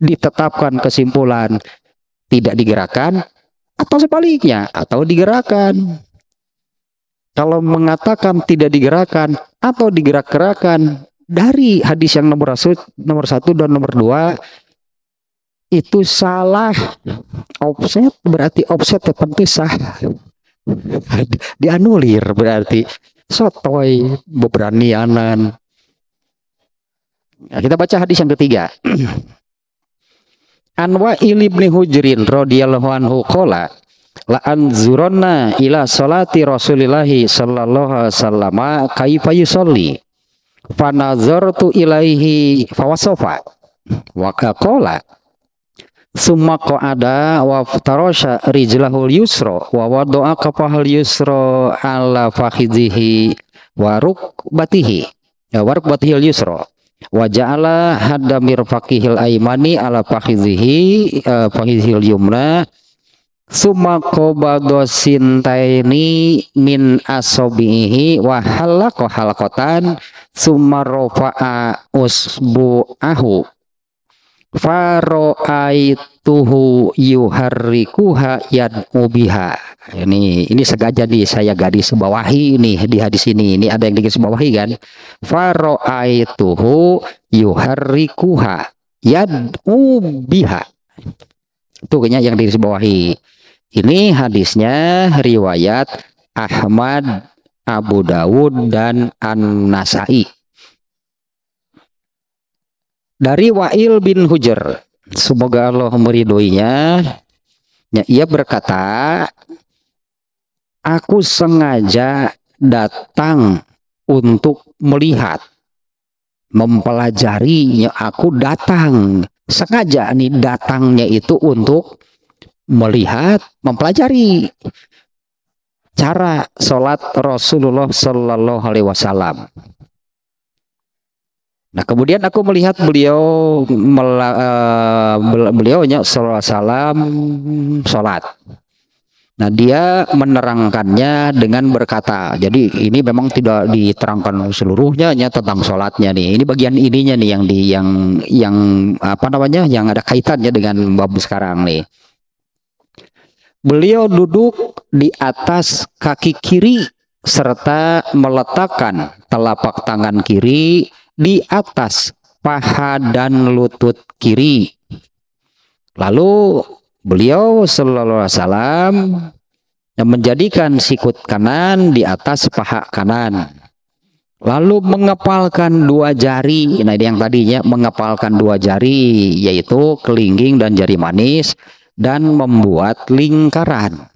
ditetapkan kesimpulan tidak digerakkan atau sebaliknya, atau digerakkan. Kalau mengatakan tidak digerakkan atau digerak-gerakan dari hadis yang nomor 1 dan nomor 2 itu salah. Offset berarti offset penting sah dianulir, berarti sotoy beberanianan. Nah, kita baca hadis yang ketiga. An Wa'il bin Hujr radhiyallahu anhu qala la anzuronna ila salati Rasulillahi sallallahu alaihi wasallam kaifa yusalli fanazartu ilaihi fawasofa waqala summa qa'ada wa ftarasha rijlahul yusra wa wada'a kafahul yusra ala fakhidhihi wa rukbatihi warqbatihil yusra wa ja'ala hadda mirfaqihil aymani ala fakhidhihi fakhidhil yumna summa qabada sintaini min asabihi wa halaqa halqatan summa rafa'a usbu'ahu faro'aituhu yuharrikuha yad'u biha. Ini sengaja nih saya garis bawahi nih di hadis ini. Ini ada yang garis bawahi kan? Faro'aituhu yuharrikuha yad'u biha. Itu kayaknya yang garis bawahi. Ini hadisnya riwayat Ahmad, Abu Dawud dan An-Nasa'i. Dari Wa'il bin Hujr, semoga Allah meridhoinya, ia berkata, aku sengaja datang untuk melihat, mempelajarinya. Aku datang, sengaja nih datangnya itu untuk melihat, mempelajari cara sholat Rasulullah Shallallahu Alaihi Wasallam. Nah, kemudian aku melihat beliaunya sallallahu alaihi wasallam salat. Nah, dia menerangkannya dengan berkata. Jadi ini memang tidak diterangkan seluruhnya ya, tentang salatnya nih. Ini bagian ininya nih yang di yang apa namanya? Yang ada kaitannya dengan bab sekarang nih. Beliau duduk di atas kaki kiri serta meletakkan telapak tangan kiri di atas paha dan lutut kiri. Lalu beliau sallallahu alaihi wasallam menjadikan sikut kanan di atas paha kanan. Lalu mengepalkan dua jari. Nah, ini yang tadinya mengepalkan dua jari, yaitu kelingking dan jari manis, dan membuat lingkaran.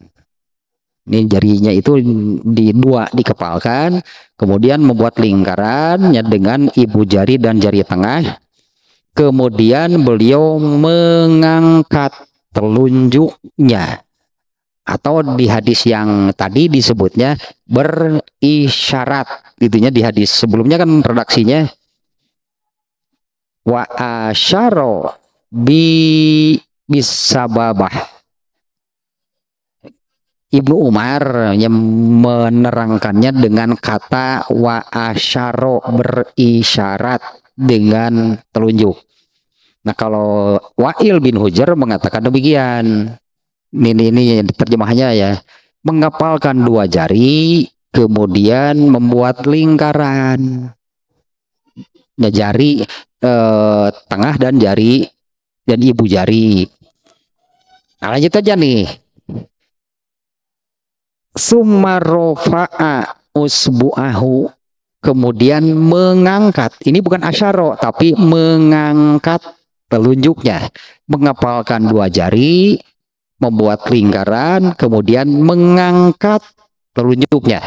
Ini jarinya itu di dua dikepalkan, kemudian membuat lingkarannya dengan ibu jari dan jari tengah. Kemudian beliau mengangkat telunjuknya, atau di hadis yang tadi disebutnya berisyarat. Itunya di hadis sebelumnya kan redaksinya wa asyara bi bisababah. Ibnu Umar yang menerangkannya dengan kata wa asyara, berisyarat dengan telunjuk. Nah, kalau Wa'il bin Hujr mengatakan demikian. Ini terjemahannya ya. Mengepalkan dua jari, kemudian membuat lingkaran. Nah, jari tengah dan jari dan ibu jari. Nah, lanjut aja nih. Sumarofa'a usbu'ahu, kemudian mengangkat. Ini bukan asyaro, tapi mengangkat telunjuknya. Mengepalkan dua jari, membuat lingkaran, kemudian mengangkat telunjuknya.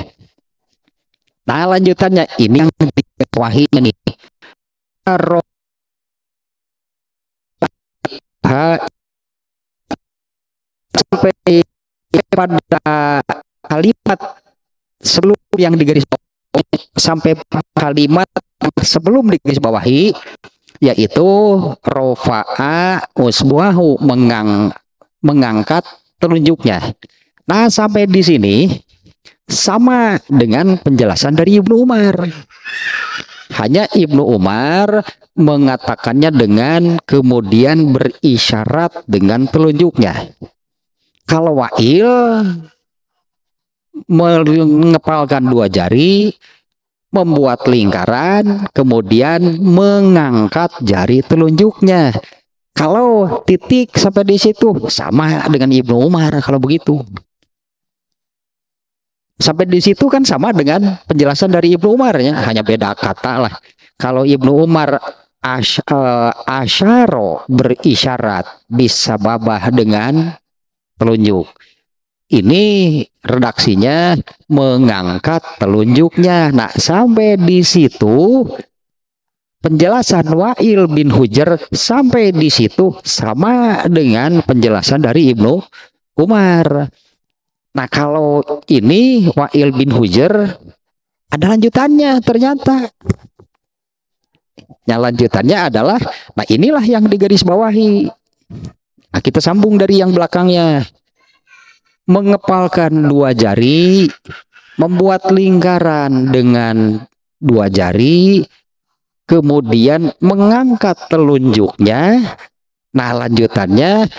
Nah, lanjutannya ini yang diketahuinya nih. Sampai pada kalimat sebelum yang digaris bawahi, sampai kalimat sebelum digaris bawahi, yaitu rofa'a usbuahu, mengangkat telunjuknya. Nah, sampai di sini sama dengan penjelasan dari Ibnu Umar. Hanya Ibnu Umar mengatakannya dengan kemudian berisyarat dengan telunjuknya. Kalau Wa'il mengepalkan dua jari, membuat lingkaran, kemudian mengangkat jari telunjuknya. Kalau titik sampai di situ sama dengan Ibnu Umar kalau begitu. Sampai di situ kan sama dengan penjelasan dari Ibnu Umar ya, hanya beda kata lah. Kalau Ibnu Umar asyaro, berisyarat bisababah, dengan telunjuk. Ini redaksinya mengangkat telunjuknya. Nah, sampai di situ penjelasan Wa'il bin Hujr sampai di situ sama dengan penjelasan dari Ibnu Umar. Nah, kalau ini Wa'il bin Hujr ada lanjutannya ternyata. Yang lanjutannya adalah, nah inilah yang digarisbawahi. Nah, kita sambung dari yang belakangnya. Mengepalkan dua jari, membuat lingkaran dengan dua jari, kemudian mengangkat telunjuknya. Nah, lanjutannya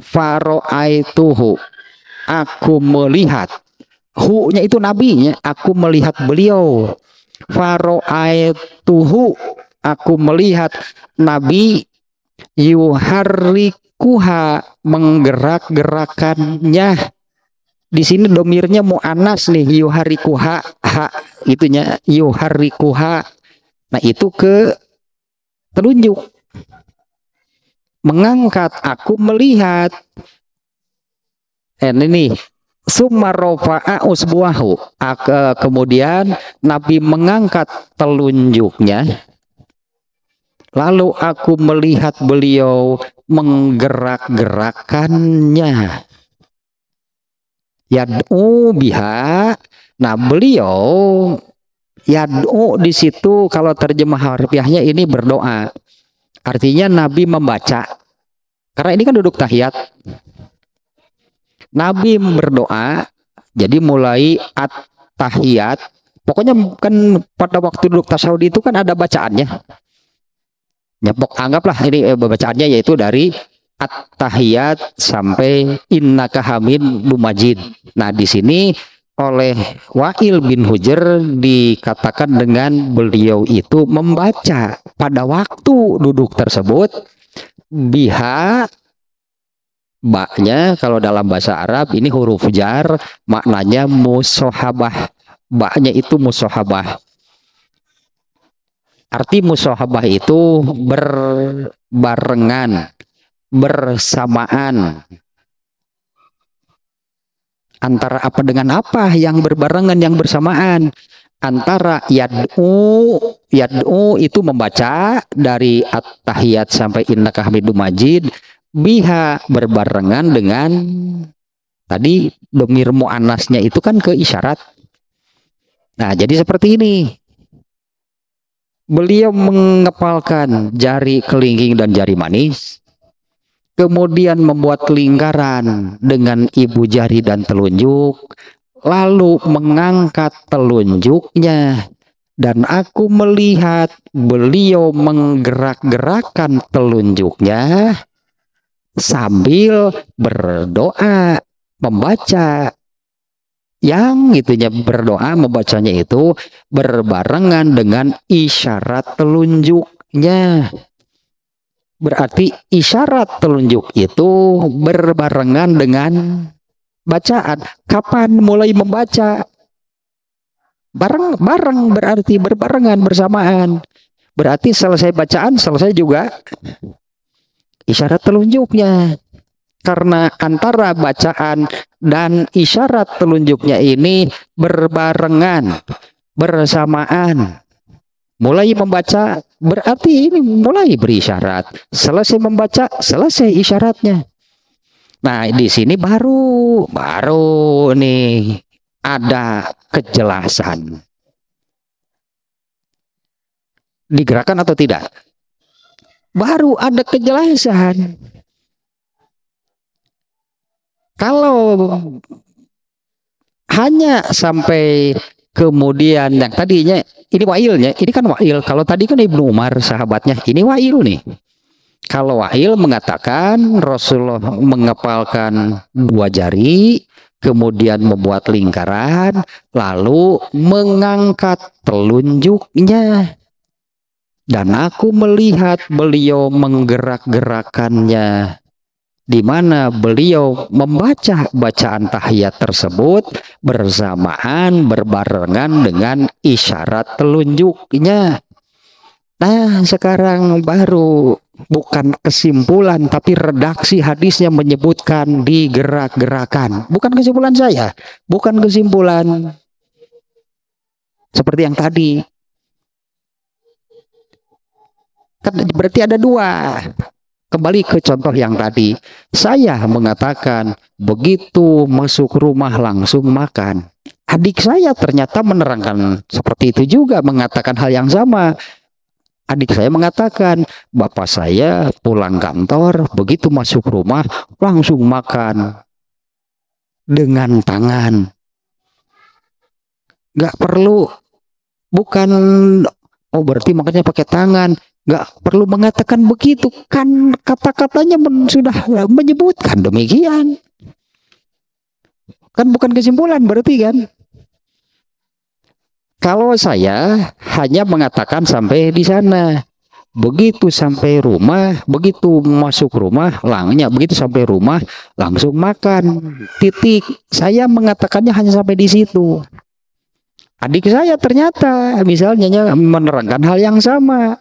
faro'aituhu, aku melihat. Hu-nya itu nabinya, aku melihat beliau. Faro'aituhu, aku melihat nabi yuharrikuha, menggerak-gerakannya. Di sini domirnya mu'anas nih, yuharrikuha, ha itunya yuharrikuha. Nah, itu ke telunjuk. Mengangkat, aku melihat. Ini nih, sumarofa'a usbuahu, kemudian Nabi mengangkat telunjuknya. Lalu aku melihat beliau menggerak-gerakannya. Yad'u biha. Nah, beliau yad'u di situ kalau terjemah harfiahnya ini berdoa. Artinya Nabi membaca. Karena ini kan duduk tahiyat. Nabi berdoa. Jadi mulai at-tahiyat. Pokoknya kan pada waktu duduk tasyahud itu kan ada bacaannya. Nyepok anggaplah ini bacaannya yaitu dari at-tahiyat sampai innaka hamidum majid. Nah, di sini oleh Wa'il bin Hujr dikatakan dengan beliau itu membaca pada waktu duduk tersebut. Biha, baknya kalau dalam bahasa Arab ini huruf jar, maknanya musohabah. Baknya itu musohabah, arti musohabah itu berbarengan, bersamaan. Antara apa dengan apa yang berbarengan, yang bersamaan? Antara yad'u, yad'u itu membaca dari at-tahiyat sampai innaka hamidum majid, biha berbarengan dengan tadi dhamir mu'annasnya itu kan ke isyarat. Nah, jadi seperti ini. Beliau mengepalkan jari kelingking dan jari manis, kemudian membuat lingkaran dengan ibu jari dan telunjuk, lalu mengangkat telunjuknya, dan aku melihat beliau menggerak-gerakan telunjuknya sambil berdoa, membaca. Yang itunya berdoa, membacanya itu berbarengan dengan isyarat telunjuknya. Berarti isyarat telunjuk itu berbarengan dengan bacaan. Kapan mulai membaca? Bareng-bareng berarti berbarengan, bersamaan. Berarti selesai bacaan, selesai juga isyarat telunjuknya. Karena antara bacaan dan isyarat telunjuknya ini berbarengan, bersamaan. Mulai membaca berarti ini mulai berisyarat. Selesai membaca, selesai isyaratnya. Nah, di sini baru nih ada kejelasan. Digerakkan atau tidak? Baru ada kejelasan. Kalau hanya sampai kemudian yang tadinya ini Wa'ilnya, ini kan Wa'il. Kalau tadi kan Ibnu Umar sahabatnya, ini Wa'il nih. Kalau Wa'il mengatakan Rasulullah mengepalkan dua jari, kemudian membuat lingkaran, lalu mengangkat telunjuknya. Dan aku melihat beliau menggerak-gerakannya, di mana beliau membaca bacaan tahiyat tersebut bersamaan, berbarengan dengan isyarat telunjuknya. Nah, sekarang baru bukan kesimpulan, tapi redaksi hadisnya menyebutkan digerak-gerakan. Bukan kesimpulan saya, bukan kesimpulan seperti yang tadi. berarti ada dua. Kembali ke contoh yang tadi, saya mengatakan begitu masuk rumah langsung makan. Adik saya ternyata menerangkan seperti itu juga, mengatakan hal yang sama. Adik saya mengatakan, bapak saya pulang kantor, begitu masuk rumah langsung makan dengan tangan. Gak perlu, bukan, oh berarti makanya pakai tangan. Gak perlu mengatakan begitu, kan kata-katanya sudah menyebutkan demikian. Kan bukan kesimpulan berarti kan. Kalau saya hanya mengatakan sampai di sana. Begitu sampai rumah, begitu masuk rumah, begitu sampai rumah langsung makan. Titik. Saya mengatakannya hanya sampai di situ. Adik saya ternyata misalnya menerangkan hal yang sama.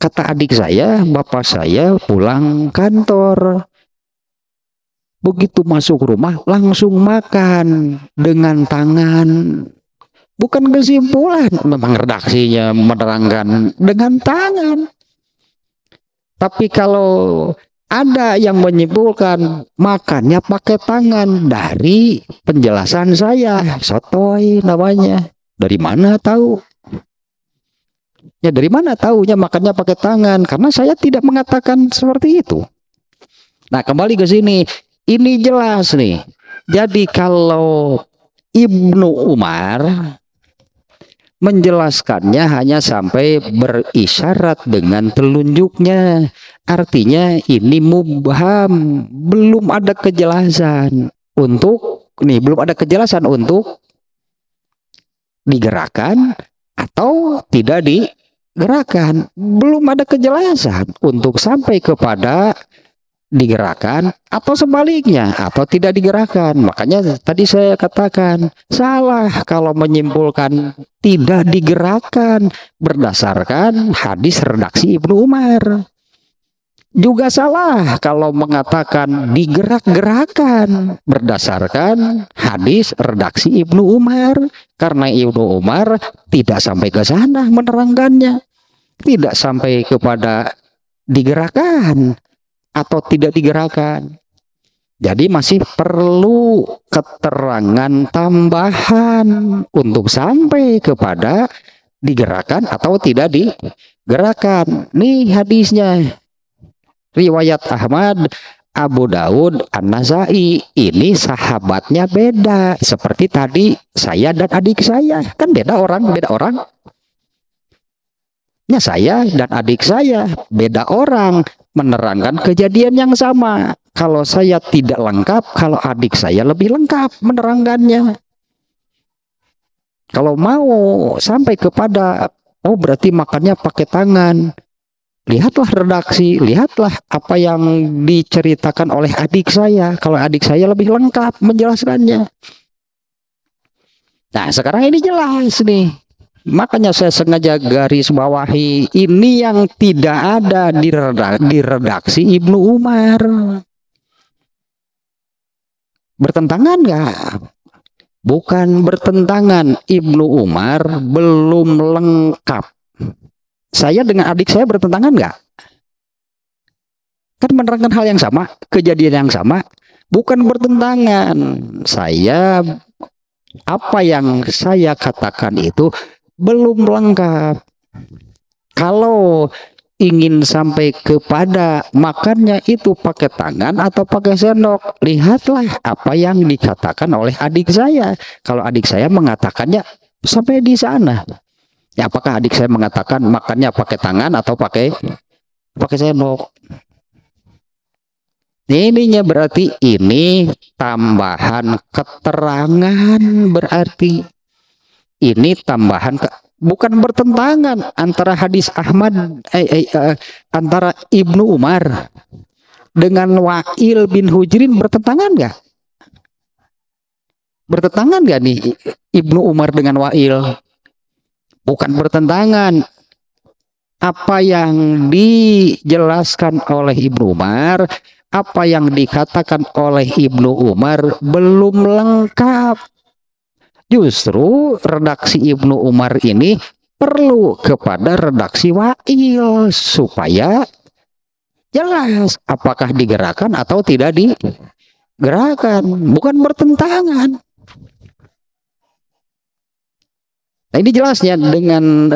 Kata adik saya, bapak saya pulang kantor, begitu masuk rumah langsung makan dengan tangan. Bukan kesimpulan, memang redaksinya menerangkan dengan tangan. Tapi kalau ada yang menyimpulkan makannya pakai tangan dari penjelasan saya, sotoy namanya. Dari mana tahu? Ya dari mana tahunya makannya pakai tangan, karena saya tidak mengatakan seperti itu. Nah kembali ke sini, ini jelas nih. Jadi kalau Ibnu Umar menjelaskannya hanya sampai berisyarat dengan telunjuknya, artinya ini mubham, belum ada kejelasan untuk nih, belum ada kejelasan untuk digerakkan atau tidak di gerakan, belum ada kejelasan untuk sampai kepada digerakkan atau sebaliknya atau tidak digerakkan. Makanya tadi saya katakan salah kalau menyimpulkan tidak digerakkan berdasarkan hadis redaksi Ibnu Umar. Juga salah kalau mengatakan digerak-gerakan berdasarkan hadis redaksi Ibnu Umar, karena Ibnu Umar tidak sampai ke sana menerangkannya, tidak sampai kepada digerakkan atau tidak digerakkan. Jadi masih perlu keterangan tambahan untuk sampai kepada digerakkan atau tidak digerakkan. Nih hadisnya. Riwayat Ahmad, Abu Dawud, An-Nasa'i. Ini sahabatnya beda. Seperti tadi saya dan adik saya. Kan beda orang, beda orang. Ya saya dan adik saya beda orang. Menerangkan kejadian yang sama. Kalau saya tidak lengkap, kalau adik saya lebih lengkap menerangkannya. Kalau mau sampai kepada, oh berarti makannya pakai tangan. Lihatlah redaksi, lihatlah apa yang diceritakan oleh adik saya. Kalau adik saya lebih lengkap menjelaskannya. Nah sekarang ini jelas nih. Makanya saya sengaja garis bawahi. Ini yang tidak ada di redaksi Ibnu Umar. Bertentangan nggak? Bukan bertentangan. Ibnu Umar belum lengkap. Saya dengan adik saya bertentangan nggak? Kan menerangkan hal yang sama, kejadian yang sama, bukan bertentangan. Saya, apa yang saya katakan itu belum lengkap. Kalau ingin sampai kepada makannya itu pakai tangan atau pakai sendok, lihatlah apa yang dikatakan oleh adik saya. Kalau adik saya mengatakannya sampai di sana. Ya, apakah adik saya mengatakan makannya pakai tangan atau pakai sendok? Ininya berarti ini tambahan keterangan, berarti ini tambahan bukan bertentangan antara hadis Ahmad antara Ibnu Umar dengan Wa'il bin Hujrin. Bertentangan nggak? Bertentangan nggak nih Ibnu Umar dengan Wa'il? Bukan bertentangan. Apa yang dijelaskan oleh Ibnu Umar, apa yang dikatakan oleh Ibnu Umar belum lengkap. Justru redaksi Ibnu Umar ini perlu kepada redaksi Wa'il supaya jelas apakah digerakkan atau tidak digerakkan, bukan bertentangan. Nah ini jelasnya dengan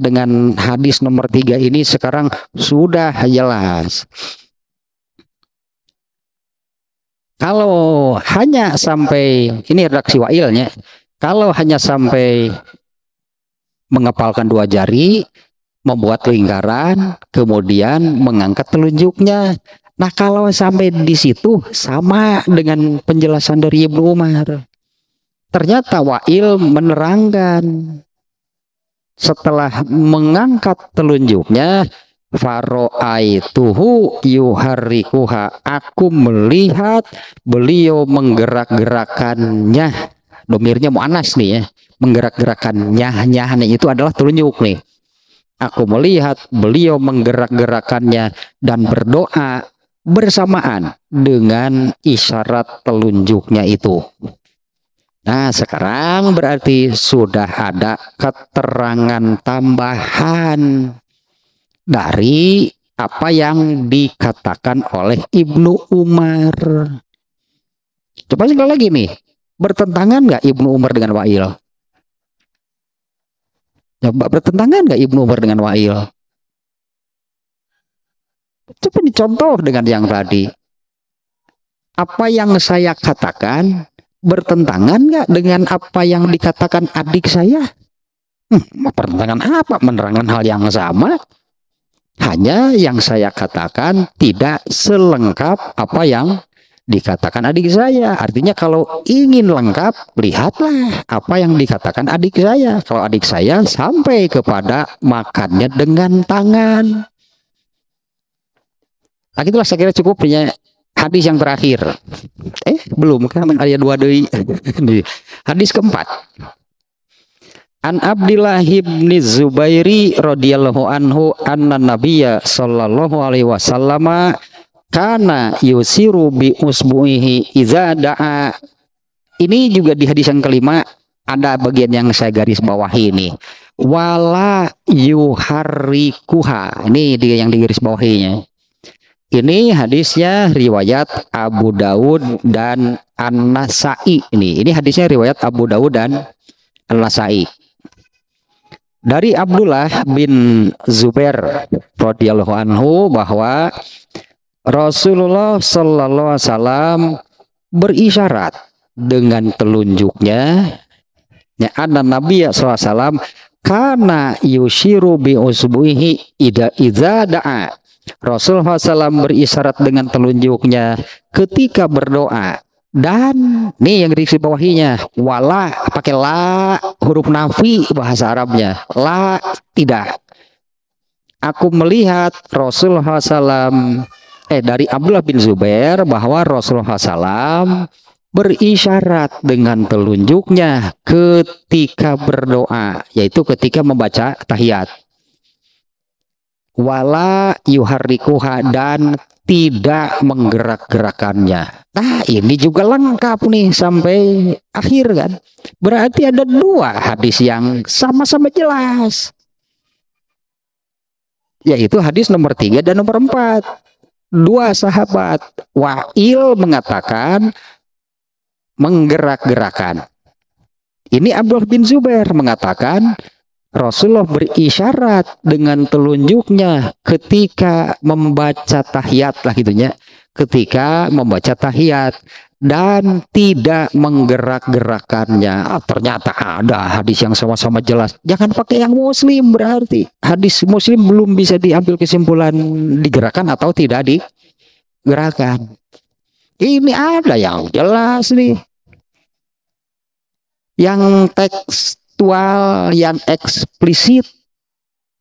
dengan hadis nomor 3 ini sekarang sudah jelas. Kalau hanya sampai ini redaksi Wa'ilnya, kalau hanya sampai mengepalkan dua jari, membuat lingkaran, kemudian mengangkat telunjuknya. Nah kalau sampai di situ sama dengan penjelasan dari Ibnu Umar. Ternyata Wa'il menerangkan setelah mengangkat telunjuknya, faro'aituhu yuharrikuha, aku melihat beliau menggerak-gerakannya, domirnya mu'anas nih ya, menggerak-gerakannya, nyahnya itu adalah telunjuk nih. Aku melihat beliau menggerak-gerakannya dan berdoa bersamaan dengan isyarat telunjuknya itu. Nah sekarang berarti sudah ada keterangan tambahan dari apa yang dikatakan oleh Ibnu Umar. Coba sekali lagi nih, bertentangan nggak Ibnu Umar dengan Wa'il? Coba bertentangan nggak Ibnu Umar dengan Wa'il? Coba dicontoh dengan yang tadi. Apa yang saya katakan bertentangan nggak dengan apa yang dikatakan adik saya? Pertentangan apa? Menerangkan hal yang sama. Hanya yang saya katakan tidak selengkap apa yang dikatakan adik saya. Artinya kalau ingin lengkap, lihatlah apa yang dikatakan adik saya. Kalau adik saya sampai kepada makannya dengan tangan. Nah itulah saya kira cukupnya. Hadis yang terakhir, belum kan ada dua deui. Hadis keempat. An Abdullah ibn Zubayr radhiyallahu anhu anna nabiyya sallallahu alaihi wasallam kana yusiru bi usbuhi iza da'a. Ini juga di hadis yang kelima ada bagian yang saya garis bawahi ini. Wala yuharrikuha. Ini dia yang digaris bawahinya. Ini hadisnya riwayat Abu Dawud dan An-Nasa'i. Ini hadisnya riwayat Abu Dawud dan An-Nasa'i. Dari Abdullah bin Zubair radhiyallahu anhu bahwa Rasulullah sallallahu alaihi wasallam berisyarat dengan telunjuknya, ya anna Nabiya sallallahu alaihi wasallam kana yushiru bi usbuhi idza da'a. Rasulullah SAW berisyarat dengan telunjuknya ketika berdoa. Dan nih yang diisi bawahinya, wala pakai la, huruf nafi bahasa Arabnya, la tidak. Aku melihat Rasulullah SAW dari Abdullah bin Zubair bahwa Rasulullah SAW berisyarat dengan telunjuknya ketika berdoa, yaitu ketika membaca tahiyat. Wala yuharrikuha, dan tidak menggerak-gerakannya. Nah ini juga lengkap nih sampai akhir kan. Berarti ada dua hadis yang sama-sama jelas, yaitu hadis nomor 3 dan nomor 4. Dua sahabat, Wa'il mengatakan menggerak-gerakan. Ini Abdullah bin Zubair mengatakan Rasulullah berisyarat dengan telunjuknya ketika membaca tahiyat lah gitunya, ketika membaca tahiyat dan tidak menggerak-gerakannya. Ternyata ada hadis yang sama-sama jelas. Jangan pakai yang Muslim, berarti hadis Muslim belum bisa diambil kesimpulan digerakkan atau tidak digerakkan. Ini ada yang jelas nih, yang teks faktual yang eksplisit,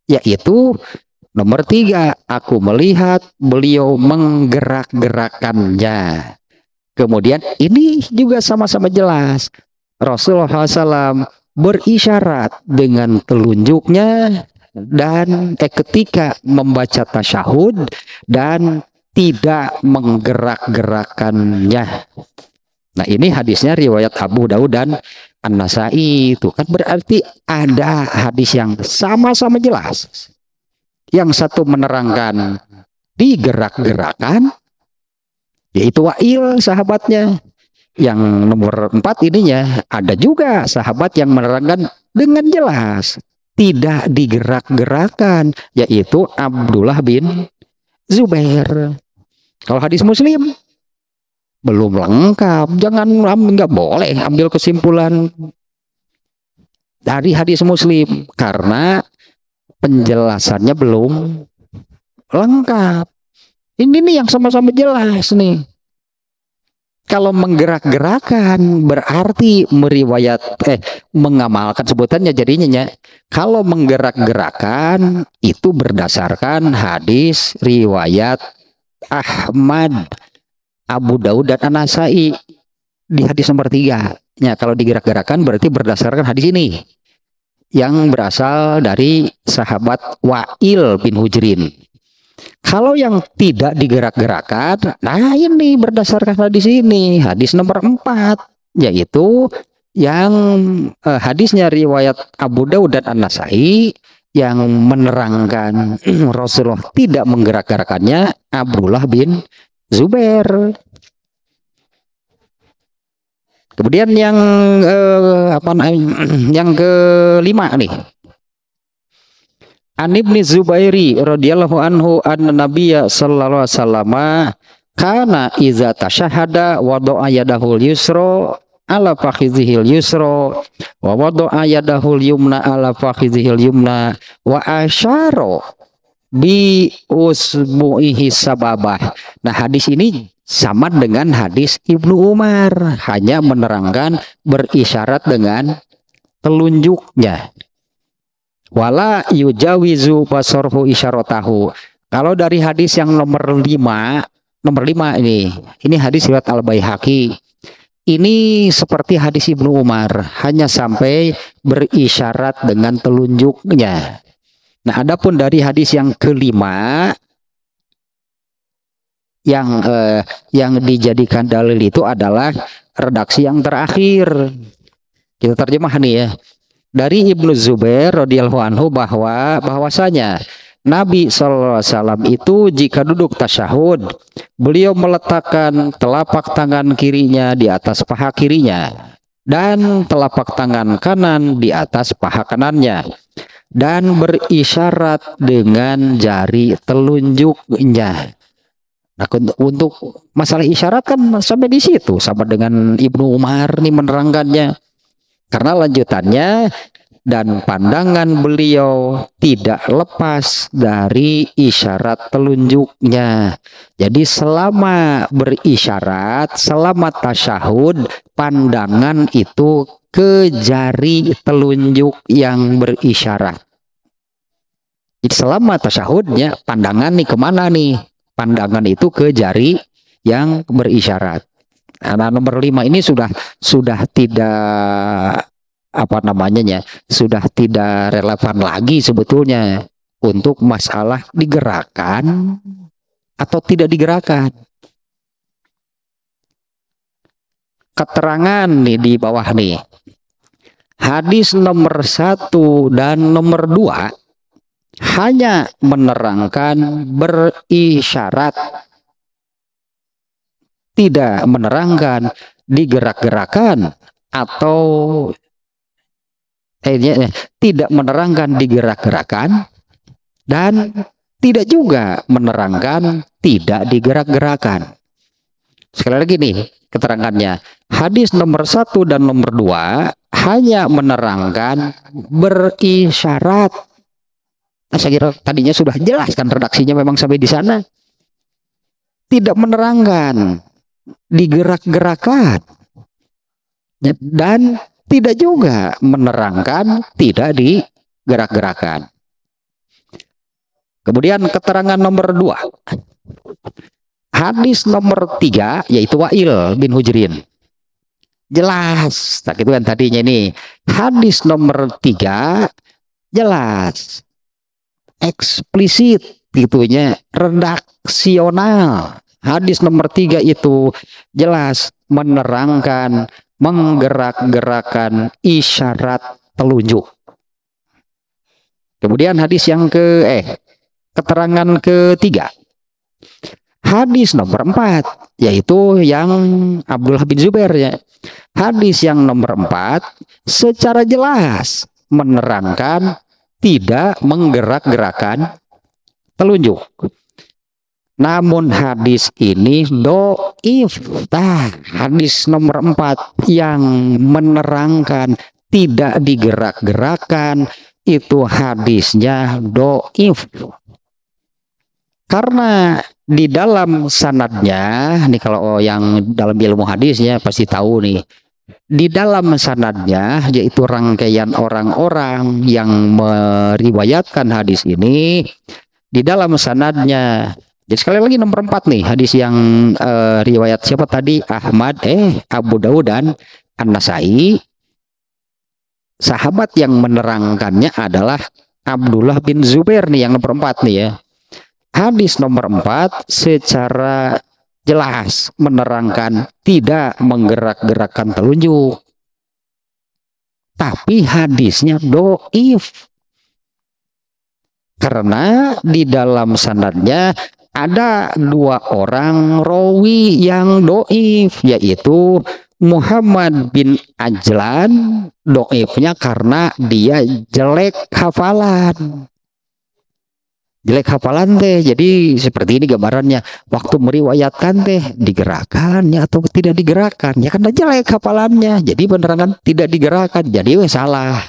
yaitu nomor 3, aku melihat beliau menggerak-gerakannya. Kemudian ini juga sama-sama jelas, Rasulullah SAW berisyarat dengan telunjuknya dan ketika membaca tasyahud dan tidak menggerak-gerakannya. Nah ini hadisnya riwayat Abu Dawud dan An-Nasa'i itu kan berarti ada hadis yang sama-sama jelas. Yang satu menerangkan digerak-gerakan, yaitu Wa'il sahabatnya. Yang nomor 4 ininya ada juga sahabat yang menerangkan dengan jelas tidak digerak-gerakan, yaitu Abdullah bin Zubair. Kalau hadis Muslim belum lengkap, jangan nggak boleh ambil kesimpulan dari hadis Muslim karena penjelasannya belum lengkap. Ini nih yang sama-sama jelas nih. Kalau menggerak-gerakan berarti meriwayat mengamalkan sebutannya jadinya. Kalau menggerak-gerakan itu berdasarkan hadis riwayat Ahmad, Abu Dawud dan An-Nasa'i di hadis nomor 3. Ya, kalau digerak-gerakan berarti berdasarkan hadis ini yang berasal dari sahabat Wa'il bin Hujrin. Kalau yang tidak digerak-gerakan, nah ini berdasarkan hadis ini, hadis nomor 4, yaitu yang hadisnya riwayat Abu Dawud dan An-Nasa'i yang menerangkan Rasulullah tidak menggerak-gerakannya Abdullah bin Zubair. Kemudian yang yang ke-5 nih. An Ibn Zubairi radhiyallahu anhu an-nabiyya sallallahu alaihi wasallam kana iza tasyahhada wada'a yadahul yusra ala fakhidhihil yusra wa wada'a yadahul yumna ala fakhidhihil yumna wa asyara bi usbu'ihi sababah. Nah, hadis ini sama dengan hadis Ibnu Umar, hanya menerangkan berisyarat dengan telunjuknya. Wala yujawizu fasorhu isyaratahu. Kalau dari hadis yang nomor 5, ini hadis riwayat Al-Baihaqi. Ini seperti hadis Ibnu Umar, hanya sampai berisyarat dengan telunjuknya. Nah, adapun dari hadis yang ke-5 yang dijadikan dalil itu adalah redaksi yang terakhir. Kita terjemah nih ya. Dari Ibnu Zubair radhiyallahu anhu bahwasanya Nabi sallallahu alaihi wasallam itu jika duduk tasyahud, beliau meletakkan telapak tangan kirinya di atas paha kirinya dan telapak tangan kanan di atas paha kanannya, dan berisyarat dengan jari telunjuknya. Nah, untuk masalah isyarat kan sampai di situ, sama dengan Ibnu Umar nih menerangkannya. Karena lanjutannya, dan pandangan beliau tidak lepas dari isyarat telunjuknya. Jadi selama berisyarat, selama tasyahud, pandangan itu ke jari telunjuk yang berisyarat. Jadi selama tasyahudnya, pandangan nih kemana nih? Pandangan itu ke jari yang berisyarat. Nah, nomor 5 ini sudah tidak sudah tidak relevan lagi sebetulnya untuk masalah digerakkan atau tidak digerakkan. Keterangan nih di bawah nih. Hadis nomor 1 dan nomor 2 hanya menerangkan berisyarat, tidak menerangkan digerak-gerakan atau tidak menerangkan digerak-gerakan dan tidak juga menerangkan tidak digerak-gerakan. Sekali lagi nih keterangannya, hadis nomor 1 dan nomor 2 hanya menerangkan berisyarat. Nah, saya kira tadinya sudah jelaskan redaksinya memang sampai di sana. Tidak menerangkan digerak-gerakan dan tidak juga menerangkan tidak digerak-gerakan. Kemudian keterangan nomor 2, hadis nomor 3 yaitu Wa'il bin Hujrin. Jelas, tak itu kan tadinya ini hadis nomor 3 jelas, eksplisit gitunya, redaksional. Hadis nomor 3 itu jelas menerangkan menggerak-gerakan isyarat telunjuk. Kemudian hadis yang ke keterangan ketiga. Hadis nomor 4, yaitu yang Abdullah bin Zubair ya. Hadis yang nomor 4 secara jelas menerangkan tidak menggerak-gerakan telunjuk. Namun hadis ini dhaif. Hadis nomor 4 yang menerangkan tidak digerak-gerakan itu hadisnya dhaif. Karena di dalam sanadnya, nih kalau yang dalam ilmu hadisnya pasti tahu nih, di dalam sanadnya yaitu rangkaian orang-orang yang meriwayatkan hadis ini, di dalam sanadnya. Jadi sekali lagi nomor 4 nih, hadis yang riwayat siapa tadi? Ahmad, Abu Dawud dan An-Nasa'i. Sahabat yang menerangkannya adalah Abdullah bin Zubair nih yang nomor 4 nih ya. Hadis nomor 4 secara jelas menerangkan tidak menggerak-gerakan telunjuk. Tapi hadisnya dhaif. Karena di dalam sanadnya ada 2 orang rawi yang dhaif, yaitu Muhammad bin Ajlan. Dhaifnya karena dia jelek hafalan. Jelek hafalan teh, jadi seperti ini gambarannya. Waktu meriwayatkan teh digerakannya atau tidak digerakkan, ya karena jelek hafalannya. Jadi menerangkan tidak digerakkan, jadi salah.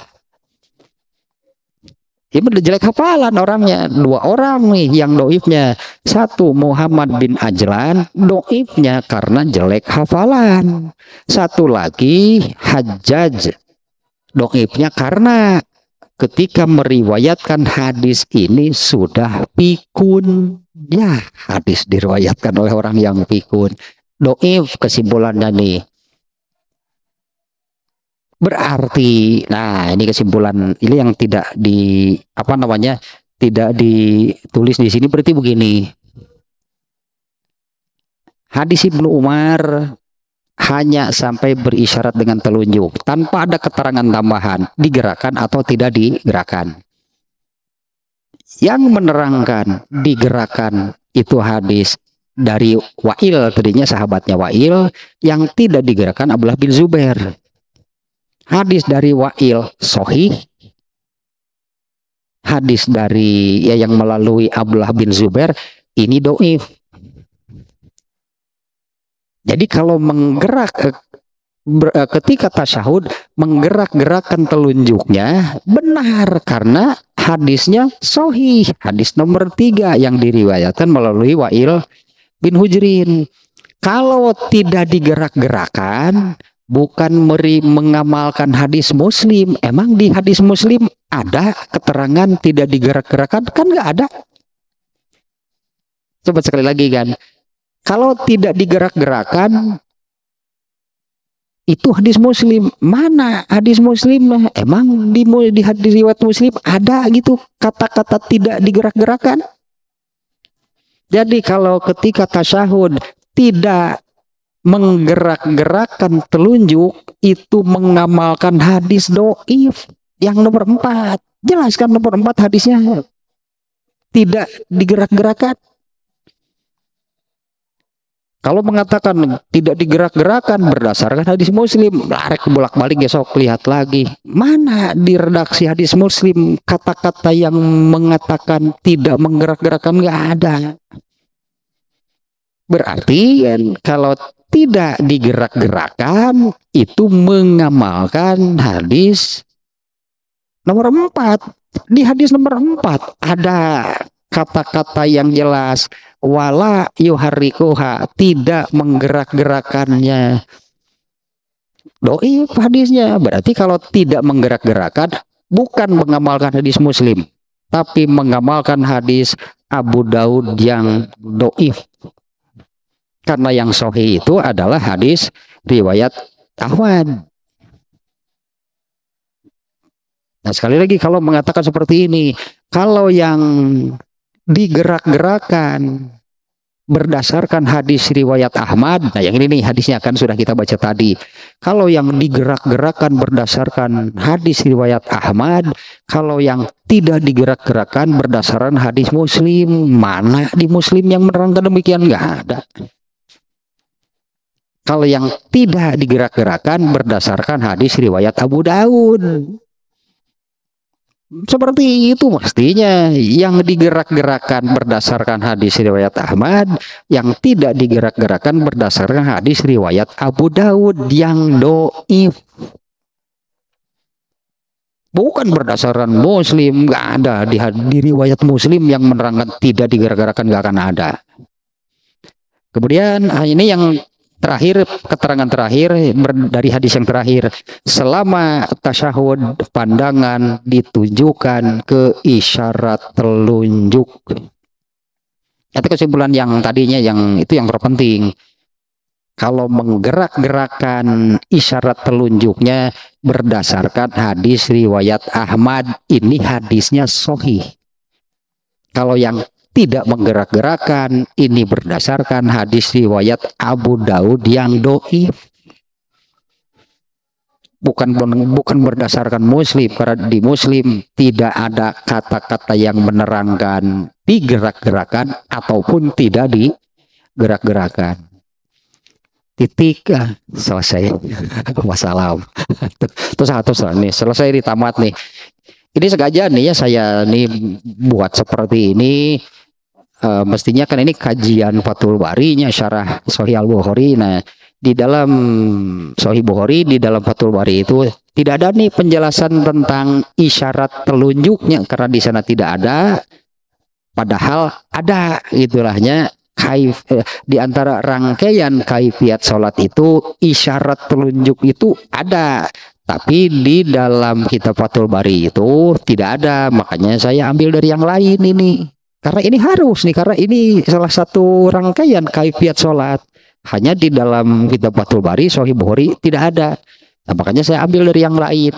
Ini jelek hafalan orangnya. 2 orang nih yang doifnya. 1 Muhammad bin Ajlan, doifnya karena jelek hafalan. 1 lagi Hajjaj, doifnya karena ketika meriwayatkan hadis ini sudah pikun. Ya, hadis diriwayatkan oleh orang yang pikun. Dhaif kesimpulannya nih. Berarti, nah ini kesimpulan, ini yang tidak di, tidak ditulis di sini, berarti begini. Hadis Ibnu Umar hanya sampai berisyarat dengan telunjuk tanpa ada keterangan tambahan digerakkan atau tidak digerakkan. Yang menerangkan digerakkan itu hadis dari Wa'il, tadinya sahabatnya Wa'il, yang tidak digerakkan Abdullah bin Zubair. Hadis dari Wa'il sahih, hadis dari yang melalui Abdullah bin Zubair ini dhaif. Jadi kalau menggerak, ketika tasyahud menggerak-gerakan telunjuknya benar karena hadisnya sahih. Hadis nomor 3 yang diriwayatkan melalui Wa'il bin Hujrin. Kalau tidak digerak-gerakan bukan mengamalkan hadis Muslim. Emang di hadis Muslim ada keterangan tidak digerak-gerakan? Kan nggak ada. Coba sekali lagi kan. Kalau tidak digerak-gerakan, itu hadis Muslim. Mana hadis Muslim? Emang di hadis riwayat Muslim ada gitu kata-kata tidak digerak-gerakan. Jadi kalau ketika tasyahud tidak menggerak-gerakan telunjuk, itu mengamalkan hadis dhaif yang nomor 4. Jelaskan nomor 4 hadisnya tidak digerak-gerakan. Kalau mengatakan tidak digerak-gerakan berdasarkan hadis Muslim, larek bolak-balik besok lihat lagi. Mana di redaksi hadis Muslim kata-kata yang mengatakan tidak menggerak-gerakan? Nggak ada. Berarti kalau tidak digerak-gerakan itu mengamalkan hadis nomor 4. Di hadis nomor 4 ada kata-kata yang jelas, wala yuharrikuha, tidak menggerak-gerakannya. Dhaif hadisnya. Berarti kalau tidak menggerak-gerakan bukan mengamalkan hadis Muslim, tapi mengamalkan hadis Abu Dawud yang dhaif. Karena yang sahih itu adalah hadis riwayat Ahmad. Nah, sekali lagi kalau mengatakan seperti ini, kalau yang digerak-gerakan berdasarkan hadis riwayat Ahmad. Nah, yang ini nih hadisnya kan sudah kita baca tadi. Kalau yang digerak-gerakan berdasarkan hadis riwayat Ahmad, kalau yang tidak digerak-gerakan berdasarkan hadis Muslim, mana di Muslim yang menerangkan demikian? Nggak ada. Kalau yang tidak digerak-gerakan berdasarkan hadis riwayat Abu Dawud. Seperti itu mestinya, yang digerak-gerakan berdasarkan hadis riwayat Ahmad, yang tidak digerak-gerakan berdasarkan hadis riwayat Abu Dawud yang do'if, bukan berdasarkan Muslim. Nggak ada di riwayat Muslim yang menerangkan tidak digerak-gerakan, nggak akan ada. Kemudian ini yang terakhir, keterangan terakhir dari hadis yang terakhir, selama tasyahud pandangan ditujukan ke isyarat telunjuk. Itu kesimpulan yang tadinya, yang itu yang terpenting. Kalau menggerak-gerakan isyarat telunjuknya berdasarkan hadis riwayat Ahmad, ini hadisnya sahih. Kalau yang tidak menggerak-gerakan, ini berdasarkan hadis riwayat Abu Dawud yang do'if, bukan berdasarkan Muslim, karena di Muslim tidak ada kata-kata yang menerangkan digerak-gerakan ataupun tidak digerak-gerakan. Titik, selesai. Wassalam. Terus nih selesai, ditamat nih. Ini sengaja nih ya, saya nih buat seperti ini. Mestinya kan ini kajian Fathul Bari-nya syarah Shahih Al-Bukhari. Nah, di dalam Shahih Bukhari, di dalam Fathul Bari itu tidak ada nih penjelasan tentang isyarat telunjuknya, karena di sana tidak ada. Padahal ada gitulahnya. Di antara rangkaian kaifiyat sholat itu, isyarat telunjuk itu ada. Tapi di dalam kitab Fathul Bari itu tidak ada. Makanya saya ambil dari yang lain ini. Karena ini harus nih, karena ini salah satu rangkaian kaifiyat sholat. Hanya di dalam kitab Fathul Bari, Shahih Bukhari tidak ada. Nah, makanya saya ambil dari yang lain.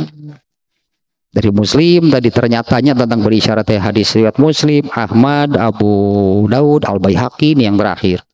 Dari Muslim, tadi ternyatanya tentang berisyarat hadis riwayat Muslim, Ahmad, Abu Dawud, Al-Baihaqi, ini yang terakhir.